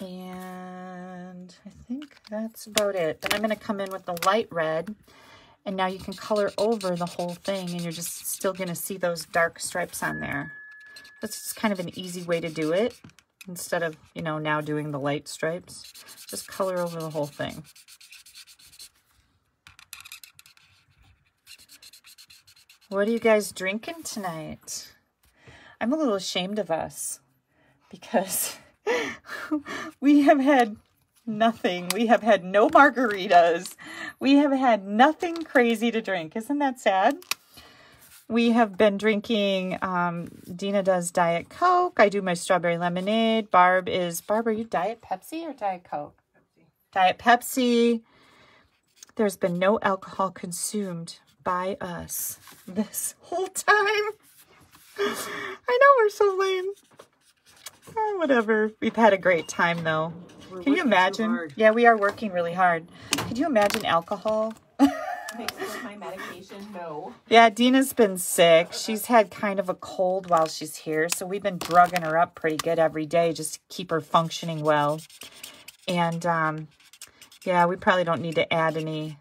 And I think that's about it. Then I'm going to come in with the light red, and now you can color over the whole thing, and you're just still going to see those dark stripes on there. That's just kind of an easy way to do it. Instead of, you know, now doing the light stripes, just color over the whole thing. What are you guys drinking tonight? I'm a little ashamed of us because we have had nothing. We have had no margaritas. We have had nothing crazy to drink. Isn't that sad? We have been drinking, Dina does Diet Coke. I do my strawberry lemonade. Barb, are you Diet Pepsi or Diet Coke? Pepsi. Diet Pepsi. There's been no alcohol consumed by us this whole time. I know, we're so lame. Oh, whatever. We've had a great time, though. Can you imagine? Yeah, we are working really hard. Could you imagine alcohol? My medication, no. Yeah, Dina's been sick. She's had kind of a cold while she's here, so we've been drugging her up pretty good every day just to keep her functioning well. And yeah, we probably don't need to add any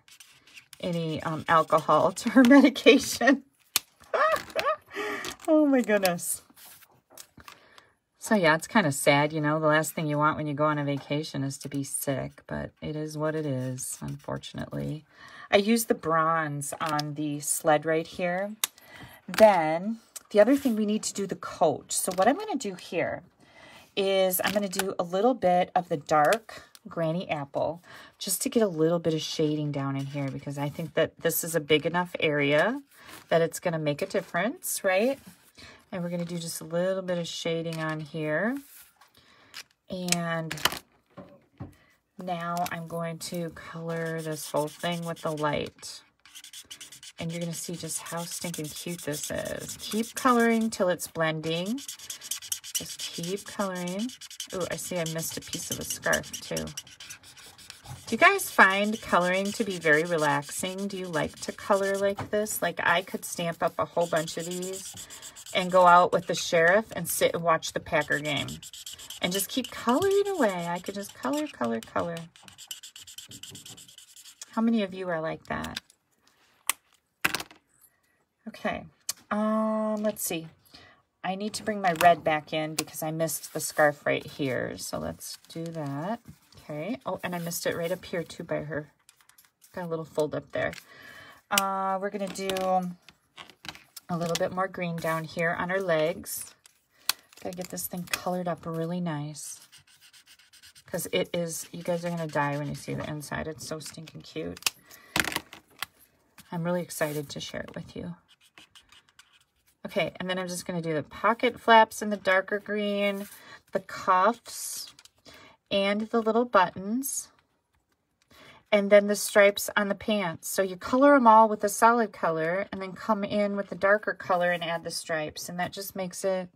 alcohol to her medication. Oh my goodness. So yeah, it's kind of sad, you know. The last thing you want when you go on a vacation is to be sick, but it is what it is, unfortunately. I used the bronze on the sled right here. Then the other thing we need to do, the coat. So what I'm going to do here is I'm going to do a little bit of the dark Granny Apple just to get a little bit of shading down in here, because I think that this is a big enough area that it's going to make a difference, right? And we're going to do just a little bit of shading on here. And now I'm going to color this whole thing with the light. And you're going to see just how stinking cute this is. Keep coloring till it's blending. Just keep coloring. Oh, I see I missed a piece of a scarf too. Do you guys find coloring to be very relaxing? Do you like to color like this? Like, I could stamp up a whole bunch of these and go out with the sheriff and sit and watch the Packer game and just keep coloring away. I could just color, color, color. How many of you are like that? Okay, let's see. I need to bring my red back in because I missed the scarf right here. So let's do that. Okay. Oh, and I missed it right up here too by her. Got a little fold up there. We're going to do a little bit more green down here on her legs. Gotta get this thing colored up really nice, because it is, you guys are gonna die when you see the inside. It's so stinking cute. I'm really excited to share it with you. Okay, and then I'm just gonna do the pocket flaps in the darker green, the cuffs, and the little buttons, and then the stripes on the pants. So you color them all with a solid color and then come in with the darker color and add the stripes, and that just makes it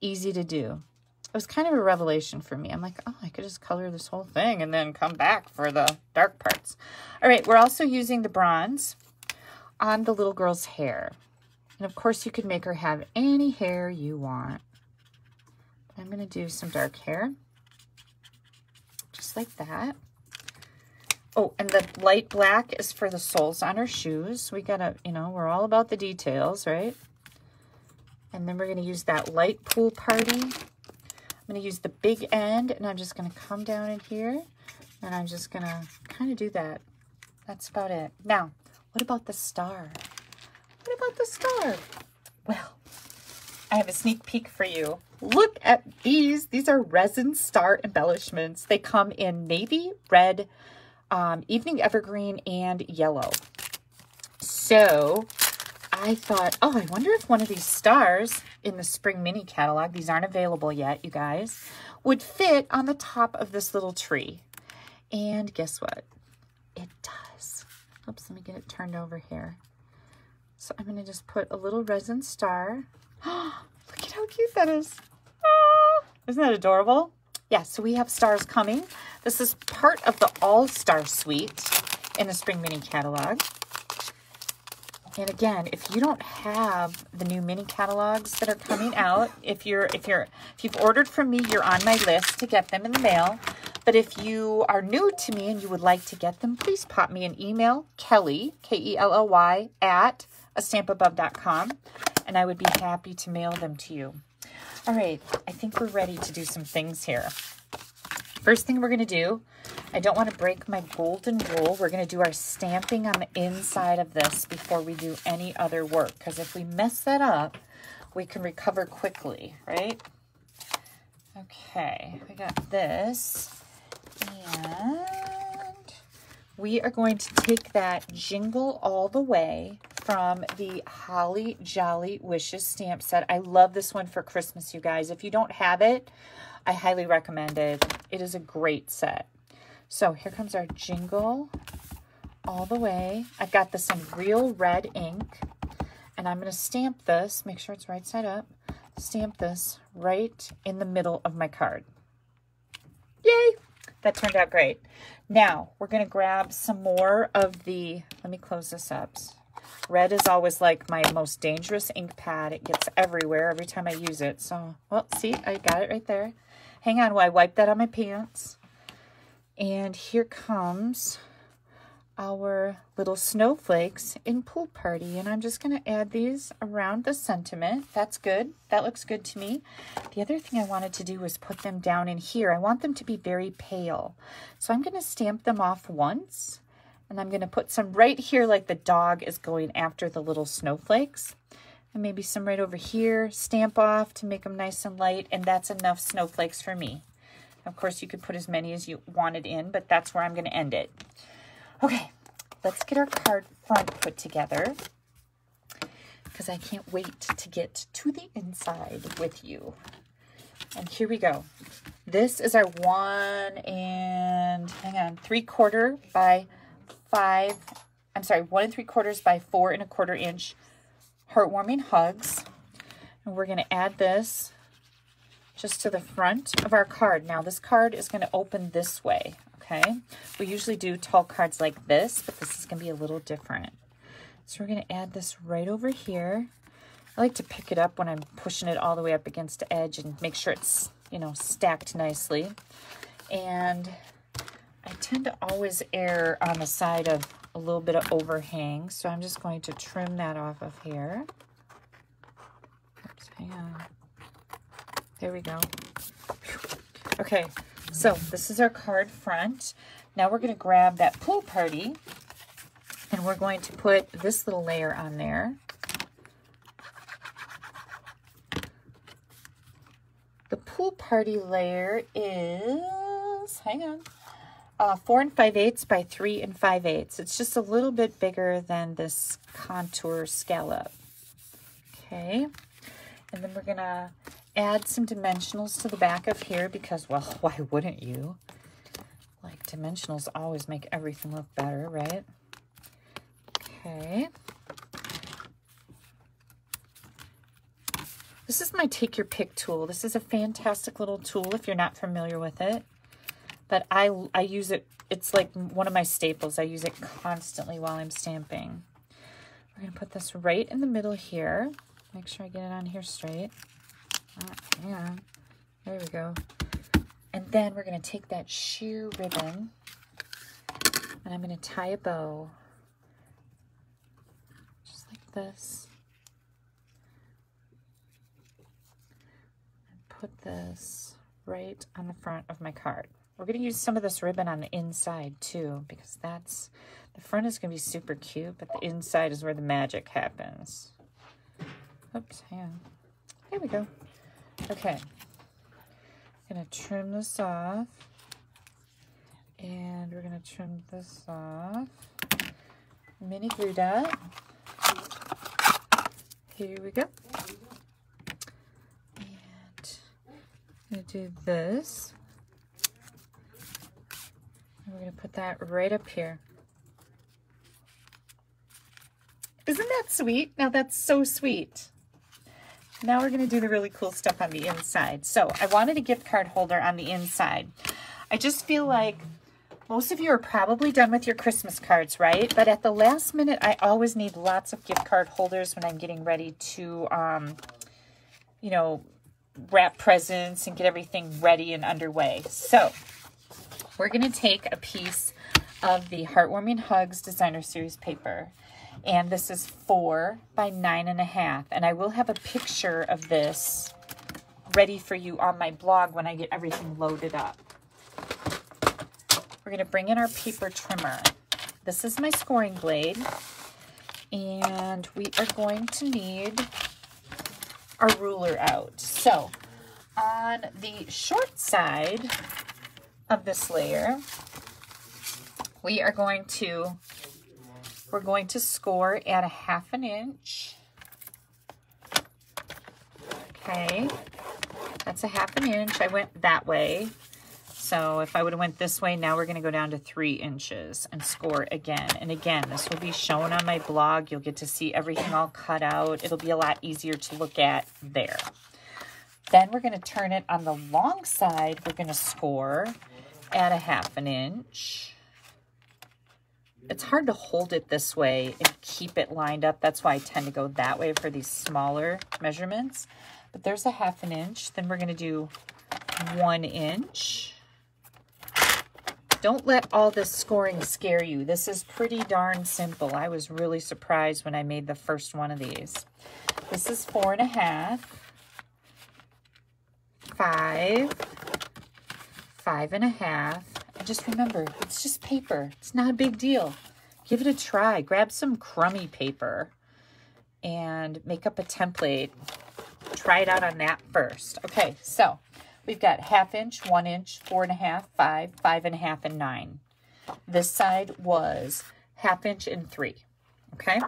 easy to do. It was kind of a revelation for me. I'm like, oh, I could just color this whole thing and then come back for the dark parts. All right, we're also using the bronze on the little girl's hair. And of course you could make her have any hair you want. I'm gonna do some dark hair, just like that. Oh, and the light black is for the soles on her shoes. We gotta, you know, we're all about the details, right? And then we're gonna use that light pool party. I'm gonna use the big end, and I'm just gonna come down in here, and I'm just gonna kind of do that. That's about it. Now, what about the star? What about the star? Well, I have a sneak peek for you. Look at these. These are resin star embellishments. They come in navy, red, evening evergreen, and yellow. So I thought, oh, I wonder if one of these stars in the spring mini catalog, these aren't available yet, you guys, would fit on the top of this little tree. And guess what? It does. Oops, let me get it turned over here. So I'm gonna just put a little resin star. Look at how cute that is. Ah, isn't that adorable? Yeah, so we have stars coming. This is part of the All-Star Suite in the Spring Mini Catalog. And again, if you don't have the new mini catalogs that are coming out, if you've ordered from me, you're on my list to get them in the mail. But if you are new to me and you would like to get them, please pop me an email, Kelly, K-E-L-L-Y, at astampabove.com, and I would be happy to mail them to you. All right, I think we're ready to do some things here. First thing we're going to do, I don't want to break my golden rule. We're going to do our stamping on the inside of this before we do any other work, because if we mess that up, we can recover quickly, right? Okay, we got this, and we are going to take that Jingle All the Way from the Holly Jolly Wishes stamp set. I love this one for Christmas, you guys. If you don't have it, I highly recommend it. It is a great set. So here comes our Jingle All the Way. I've got this in Real Red ink, and I'm going to stamp this. Make sure it's right side up. Stamp this right in the middle of my card. Yay! That turned out great. Now, we're going to grab some more of the, let me close this up. Red is always like my most dangerous ink pad. It gets everywhere every time I use it. So, well, see, I got it right there. Hang on while I wipe that on my pants. And here comes our little snowflakes in Pool Party. And I'm just going to add these around the sentiment. That's good. That looks good to me. The other thing I wanted to do was put them down in here. I want them to be very pale. So I'm going to stamp them off once. And I'm going to put some right here like the dog is going after the little snowflakes. And maybe some right over here. Stamp off to make them nice and light. And that's enough snowflakes for me. Of course, you could put as many as you wanted in, but that's where I'm going to end it. Okay, let's get our card front put together, because I can't wait to get to the inside with you. And here we go. This is our 1 3/4 by 4 1/4 inch Heartwarming Hugs. And we're going to add this just to the front of our card. Now this card is going to open this way, okay? We usually do tall cards like this, but this is going to be a little different. So we're going to add this right over here. I like to pick it up when I'm pushing it all the way up against the edge and make sure it's, you know, stacked nicely. And I tend to always err on the side of a little bit of overhang, so I'm just going to trim that off of here. Oops, hang on. There we go. Okay, so this is our card front. Now we're going to grab that Pool Party, and we're going to put this little layer on there. Pool Party layer is, hang on, 4 5/8 by 3 5/8. It's just a little bit bigger than this contour scallop. Okay, and then we're gonna add some dimensionals to the back of here because, well, why wouldn't you? Like, dimensionals always make everything look better, right? Okay. This is my Take Your Pick tool. This is a fantastic little tool if you're not familiar with it. But I use it, it's like one of my staples. I use it constantly while I'm stamping. We're gonna put this right in the middle here. Make sure I get it on here straight. Yeah, there we go. And then we're gonna take that sheer ribbon and I'm gonna tie a bow. Just like this. Put this right on the front of my card. We're going to use some of this ribbon on the inside too, because that's, the front is going to be super cute, but the inside is where the magic happens. Oops, hang on. There we go. Okay. I'm going to trim this off. And we're going to trim this off. Mini glue dot. Here we go. I'm going to do this, and we're going to put that right up here. Isn't that sweet? Now that's so sweet. Now we're going to do the really cool stuff on the inside. So I wanted a gift card holder on the inside. I just feel like most of you are probably done with your Christmas cards, right? But at the last minute, I always need lots of gift card holders when I'm getting ready to, you know, wrap presents and get everything ready and underway. So we're going to take a piece of the Heartwarming Hugs Designer Series Paper. And this is 4 by 9.5. And I will have a picture of this ready for you on my blog when I get everything loaded up. We're going to bring in our paper trimmer. This is my scoring blade. And we are going to need our ruler out. So on the short side of this layer, we are going to, score at 1/2 inch. Okay, that's 1/2 inch. I went that way. So if I would have went this way, now we're gonna go down to 3 inches and score again. And again, this will be shown on my blog. You'll get to see everything all cut out. It'll be a lot easier to look at there. Then we're gonna turn it on the long side. We're gonna score at 1/2 inch. It's hard to hold it this way and keep it lined up. That's why I tend to go that way for these smaller measurements. But there's 1/2 inch. Then we're gonna do 1 inch. Don't let all this scoring scare you. This is pretty darn simple. I was really surprised when I made the first one of these. This is 4.5, 5, 5.5. And just remember, it's just paper. It's not a big deal. Give it a try. Grab some crummy paper and make up a template. Try it out on that first. Okay, so we've got 1/2 inch, 1 inch, 4.5, 5, 5.5, and 9. This side was 1/2 inch and 3, okay?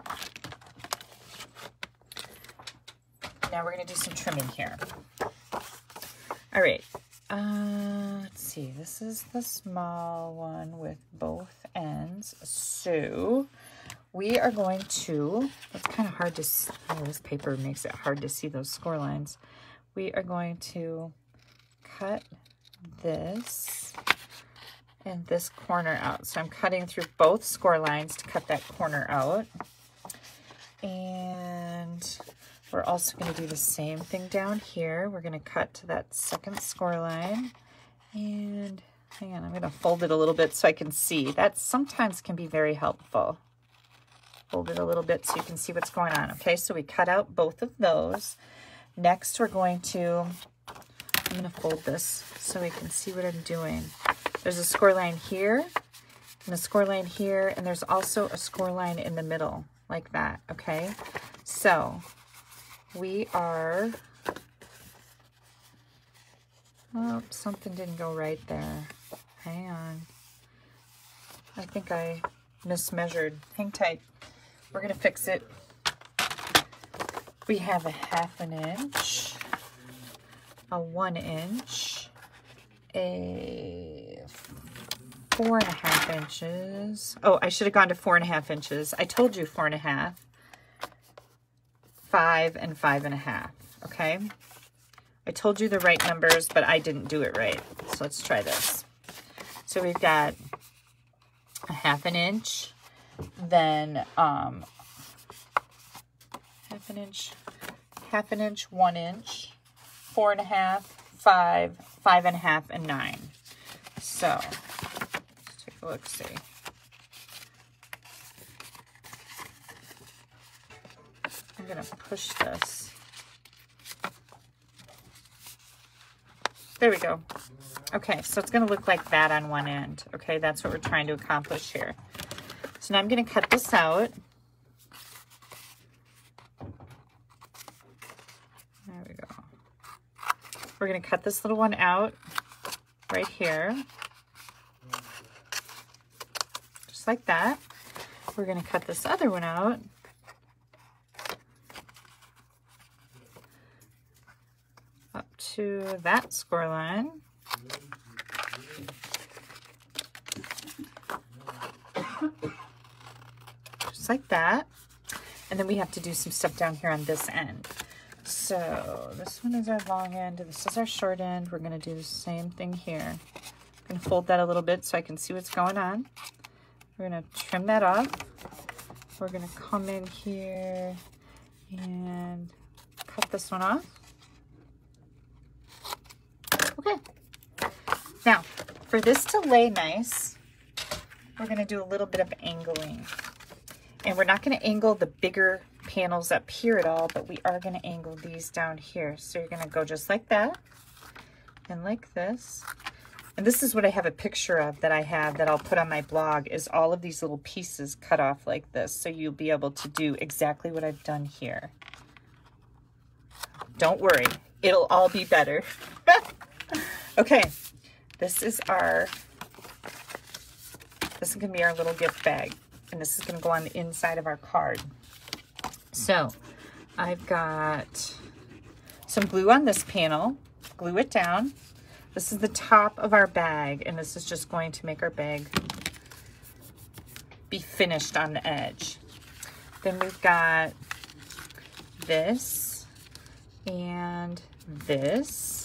Now we're gonna do some trimming here. All right, let's see. This is the small one with both ends. So we are going to, it's kind of hard to, oh, this paper makes it hard to see those score lines. We are going to cut this and this corner out. So I'm cutting through both score lines to cut that corner out. And we're also going to do the same thing down here. We're going to cut to that second score line. And hang on, I'm going to fold it a little bit so I can see. That sometimes can be very helpful. Fold it a little bit so you can see what's going on. Okay, so we cut out both of those. Next, we're going to, I'm going to fold this so we can see what I'm doing. There's a score line here and a score line here, and there's also a score line in the middle like that, okay? So we are Oh, something didn't go right there. Hang on. I think I mismeasured. Hang tight. We're going to fix it. We have a 1/2 inch, a 1 inch, a 4.5 inches. Oh, I should have gone to 4.5 inches. I told you 4.5. 5 and 5.5, okay? I told you the right numbers, but I didn't do it right. So let's try this. So we've got a 1/2 inch, then 1/2 inch, 1/2 inch, 1 inch, 4.5, 5, 5.5, and 9. So let's take a look, see. I'm gonna push this. There we go. Okay, so it's gonna look like that on one end. Okay, that's what we're trying to accomplish here. So now I'm gonna cut this out. There we go. We're gonna cut this little one out right here. Just like that. We're gonna cut this other one out. To that score line. Just like that. And then we have to do some stuff down here on this end. So this one is our long end, this is our short end. We're gonna do the same thing here. I'm gonna fold that a little bit so I can see what's going on. We're gonna trim that up. We're gonna come in here and cut this one off. Okay, now for this to lay nice, we're gonna do a little bit of angling. And we're not gonna angle the bigger panels up here at all, but we are gonna angle these down here. So you're gonna go just like that and like this. And this is what I have a picture of that I have that I'll put on my blog, is all of these little pieces cut off like this. So you'll be able to do exactly what I've done here. Don't worry, it'll all be better. Okay, this is our, this is going to be our little gift bag, and this is going to go on the inside of our card. So I've got some glue on this panel, glue it down. This is the top of our bag, and this is just going to make our bag be finished on the edge. Then we've got this and this.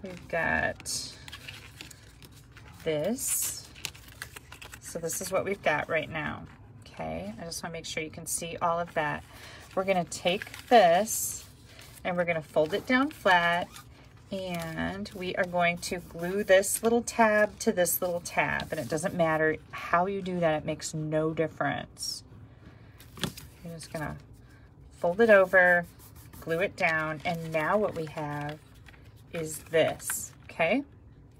We've got this. So this is what we've got right now. Okay, I just want to make sure you can see all of that. We're going to take this and we're going to fold it down flat, and we are going to glue this little tab to this little tab. And it doesn't matter how you do that, it makes no difference. I'm just going to fold it over, glue it down, and now what we have is this. Okay,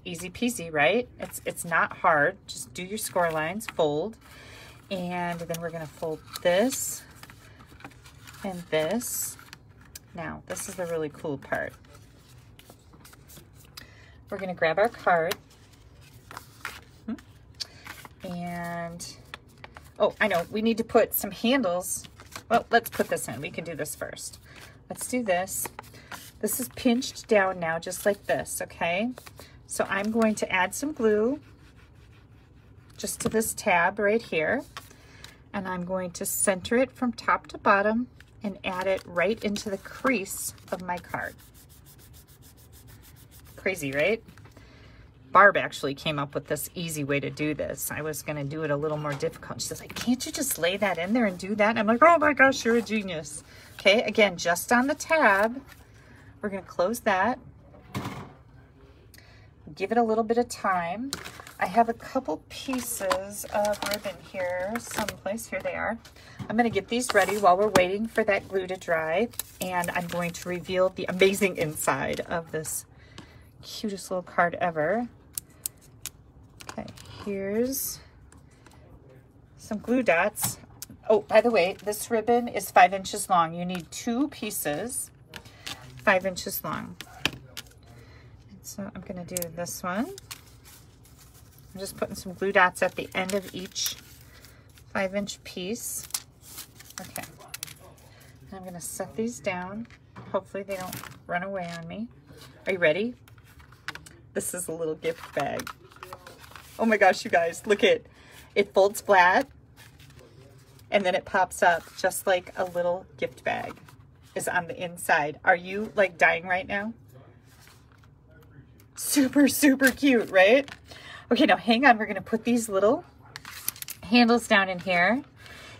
easy peasy, right? It's not hard. Just do your score lines, fold, and then we're gonna fold this and this. Now this is the really cool part. We're gonna grab our card, and oh, I know, we need to put some handles. Well, let's put this in. We can do this first. Let's do this. This is pinched down now, just like this, okay? So I'm going to add some glue just to this tab right here, and I'm going to center it from top to bottom and add it right into the crease of my card. Crazy, right? Barb actually came up with this easy way to do this. I was gonna do it a little more difficult. She was like, can't you just lay that in there and do that? And I'm like, oh my gosh, you're a genius. Okay, again, just on the tab. We're going to close that, give it a little bit of time. I have a couple pieces of ribbon here someplace. Here they are. I'm going to get these ready while we're waiting for that glue to dry, and I'm going to reveal the amazing inside of this cutest little card ever. Okay, here's some glue dots. Oh, by the way, this ribbon is 5 inches long. You need 2 pieces. 5 inches long. And So I'm going to do this one. I'm just putting some glue dots at the end of each 5-inch piece. Okay. And I'm going to set these down. Hopefully they don't run away on me. Are you ready? This is a little gift bag. Oh my gosh, you guys, look at it. It folds flat and then it pops up just like a little gift bag is on the inside. Are you like dying right now? Super, super cute, right? Okay, now hang on. We're going to put these little handles down in here,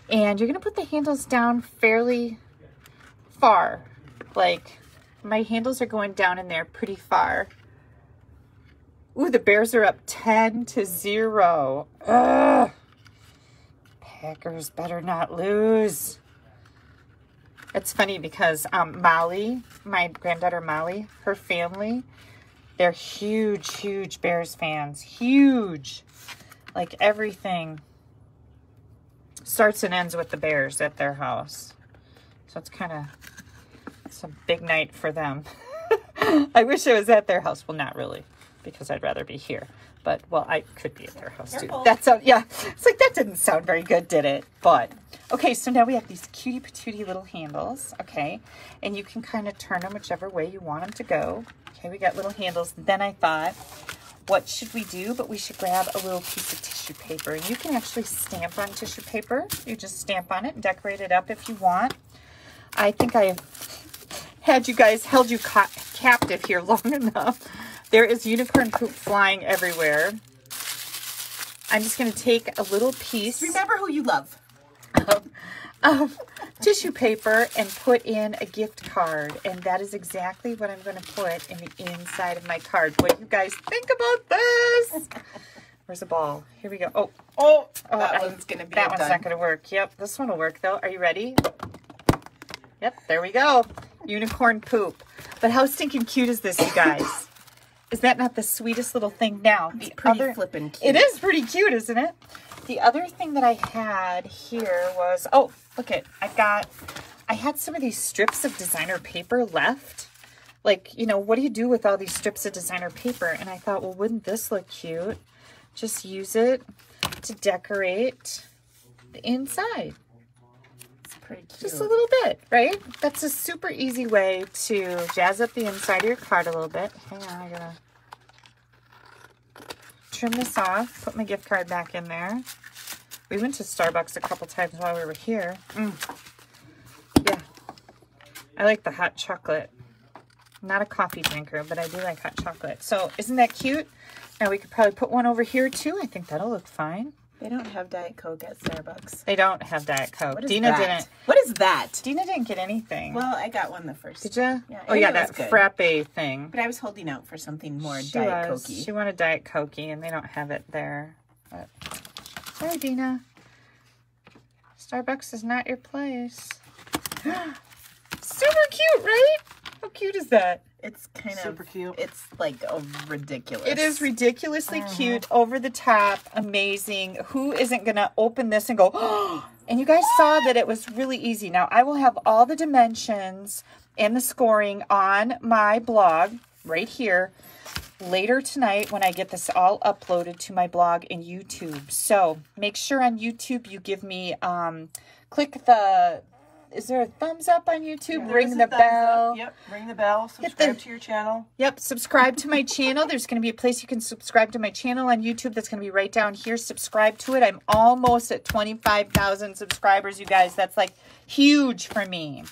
and you're going to put the handles down fairly far. Like my handles are going down in there pretty far. Ooh, the Bears are up 10-0. Ugh. Packers better not lose. It's funny because Molly, my granddaughter Molly, her family, they're huge, huge Bears fans. Huge. Like everything starts and ends with the Bears at their house. So it's kind of, it's a big night for them. I wish I was at their house. Well, not really, because I'd rather be here. But, well, I could be at their house too. That sound, yeah. It's like, that didn't sound very good, did it? But, okay, so now we have these cutie patootie little handles, okay? And you can kind of turn them whichever way you want them to go. Okay, we got little handles. Then I thought, what should we do? But we should grab a little piece of tissue paper. And you can actually stamp on tissue paper. You just stamp on it and decorate it up if you want. I think I had you guys held you captive here long enough. There is unicorn poop flying everywhere. I'm just going to take a little piece. Remember who you love. Of tissue paper and put in a gift card. And that is exactly what I'm going to put in the inside of my card. What do you guys think about this? Where's the ball? Here we go. Oh, that one's going to be that one's done. Not going to work. Yep, this one will work though. Are you ready? Yep, there we go. Unicorn poop. But how stinking cute is this, you guys? Is that not the sweetest little thing? Now, it's pretty flippin' cute. It is pretty cute, isn't it? The other thing that I had here was, oh, look it. I had some of these strips of designer paper left. Like, you know, what do you do with all these strips of designer paper? And I thought, well, wouldn't this look cute? Just use it to decorate the inside. It's pretty cute. Just a little bit, right? That's a super easy way to jazz up the inside of your card a little bit. Hang on, I gotta trim this off, put my gift card back in there. We went to Starbucks a couple times while we were here. Yeah, I like the hot chocolate. I'm not a coffee drinker, but I do like hot chocolate. So isn't that cute? Now we could probably put one over here too. I think that'll look fine. They don't have Diet Coke at Starbucks. They don't have Diet Coke. Dina didn't. What is that? Dina didn't get anything. Well, I got one the first. Did you? Yeah, oh, yeah, that frappe thing. But I was holding out for something more Diet Coke-y. She wanted Diet Coke-y, and they don't have it there. But... Sorry, Dina. Starbucks is not your place. Super cute, right? How cute is that? It's kind of super cute. It's like a ridiculous. It is ridiculously cute, over the top, amazing. Who isn't going to open this and go, oh, and you guys saw that it was really easy. Now, I will have all the dimensions and the scoring on my blog right here later tonight when I get this all uploaded to my blog and YouTube. So make sure on YouTube you give me, click the... Is there a thumbs up on YouTube? Yeah, ring the bell. Yep, ring the bell. Subscribe to your channel. Yep, subscribe to my channel. There's going to be a place you can subscribe to my channel on YouTube. That's going to be right down here. Subscribe to it. I'm almost at 25,000 subscribers, you guys. That's like huge for me.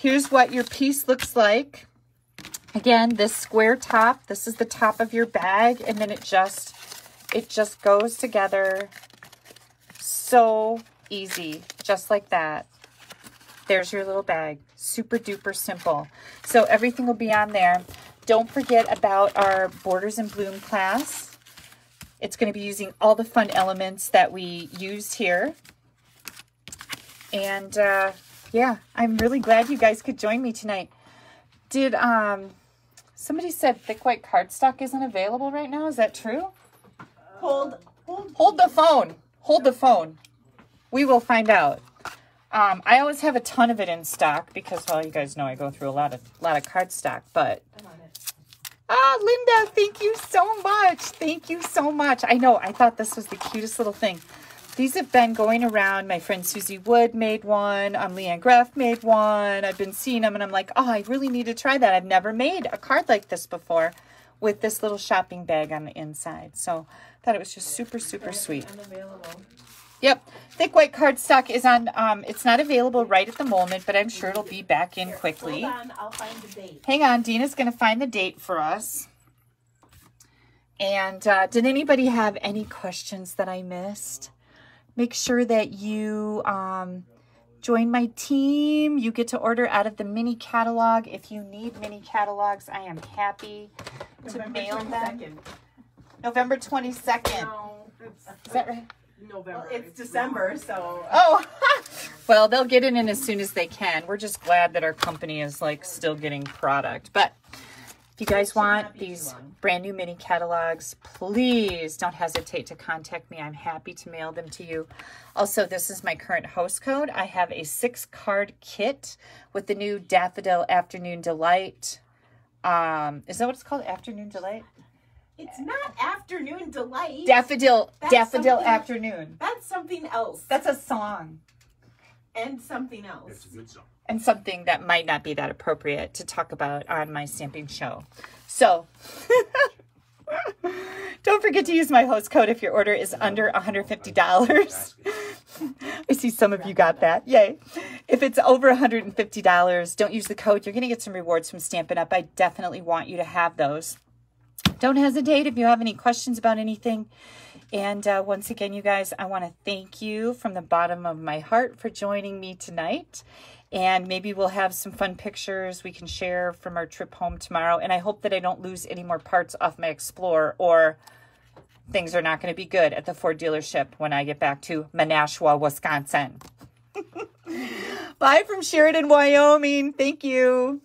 Here's what your piece looks like. Again, this square top. This is the top of your bag. And then it just goes together so easy, just like that. There's your little bag. Super duper simple. So everything will be on there. Don't forget about our Borders in Bloom class. It's going to be using all the fun elements that we used here. And yeah, I'm really glad you guys could join me tonight. Did somebody said thick white cardstock isn't available right now? Is that true? Hold the phone. Hold the phone. We will find out. I always have a ton of it in stock because, well, you guys know I go through a lot of cardstock, but Ah, Linda, thank you so much. Thank you so much. I know, I thought this was the cutest little thing. These have been going around. My friend Susie Wood made one. Leanne Greff made one. I've been seeing them, and I'm like, oh, I really need to try that. I've never made a card like this before with this little shopping bag on the inside. So I thought it was just super, super sweet. Unavailable. Yep. Thick white cardstock is on. It's not available right at the moment, but I'm sure it'll be back in quickly. Hold on, I'll find the date. Hang on. Dina's going to find the date for us. And did anybody have any questions that I missed? Make sure that you join my team. You get to order out of the mini catalog. If you need mini catalogs, I am happy to mail them. November 22nd. No, is that right? November. Well, it's December, so. Oh, well, they'll get it in as soon as they can. We're just glad that our company is like still getting product, but. If you guys want these brand new mini catalogs, please don't hesitate to contact me. I'm happy to mail them to you. Also, this is my current host code. I have a 6-card kit with the new Daffodil Afternoon Delight. Is that what it's called? Afternoon Delight? It's not Afternoon Delight. Daffodil. Daffodil Afternoon. That's something else. That's a song. And something else. It's a good song. And something that might not be that appropriate to talk about on my stamping show. So don't forget to use my host code if your order is under $150. I see some of you got that. Yay. If it's over $150, don't use the code. You're going to get some rewards from Stampin' Up. I definitely want you to have those. Don't hesitate if you have any questions about anything. And once again, you guys, I want to thank you from the bottom of my heart for joining me tonight. And maybe we'll have some fun pictures we can share from our trip home tomorrow. And I hope that I don't lose any more parts off my Explorer, or things are not going to be good at the Ford dealership when I get back to Manashwa, Wisconsin. Bye from Sheridan, Wyoming. Thank you.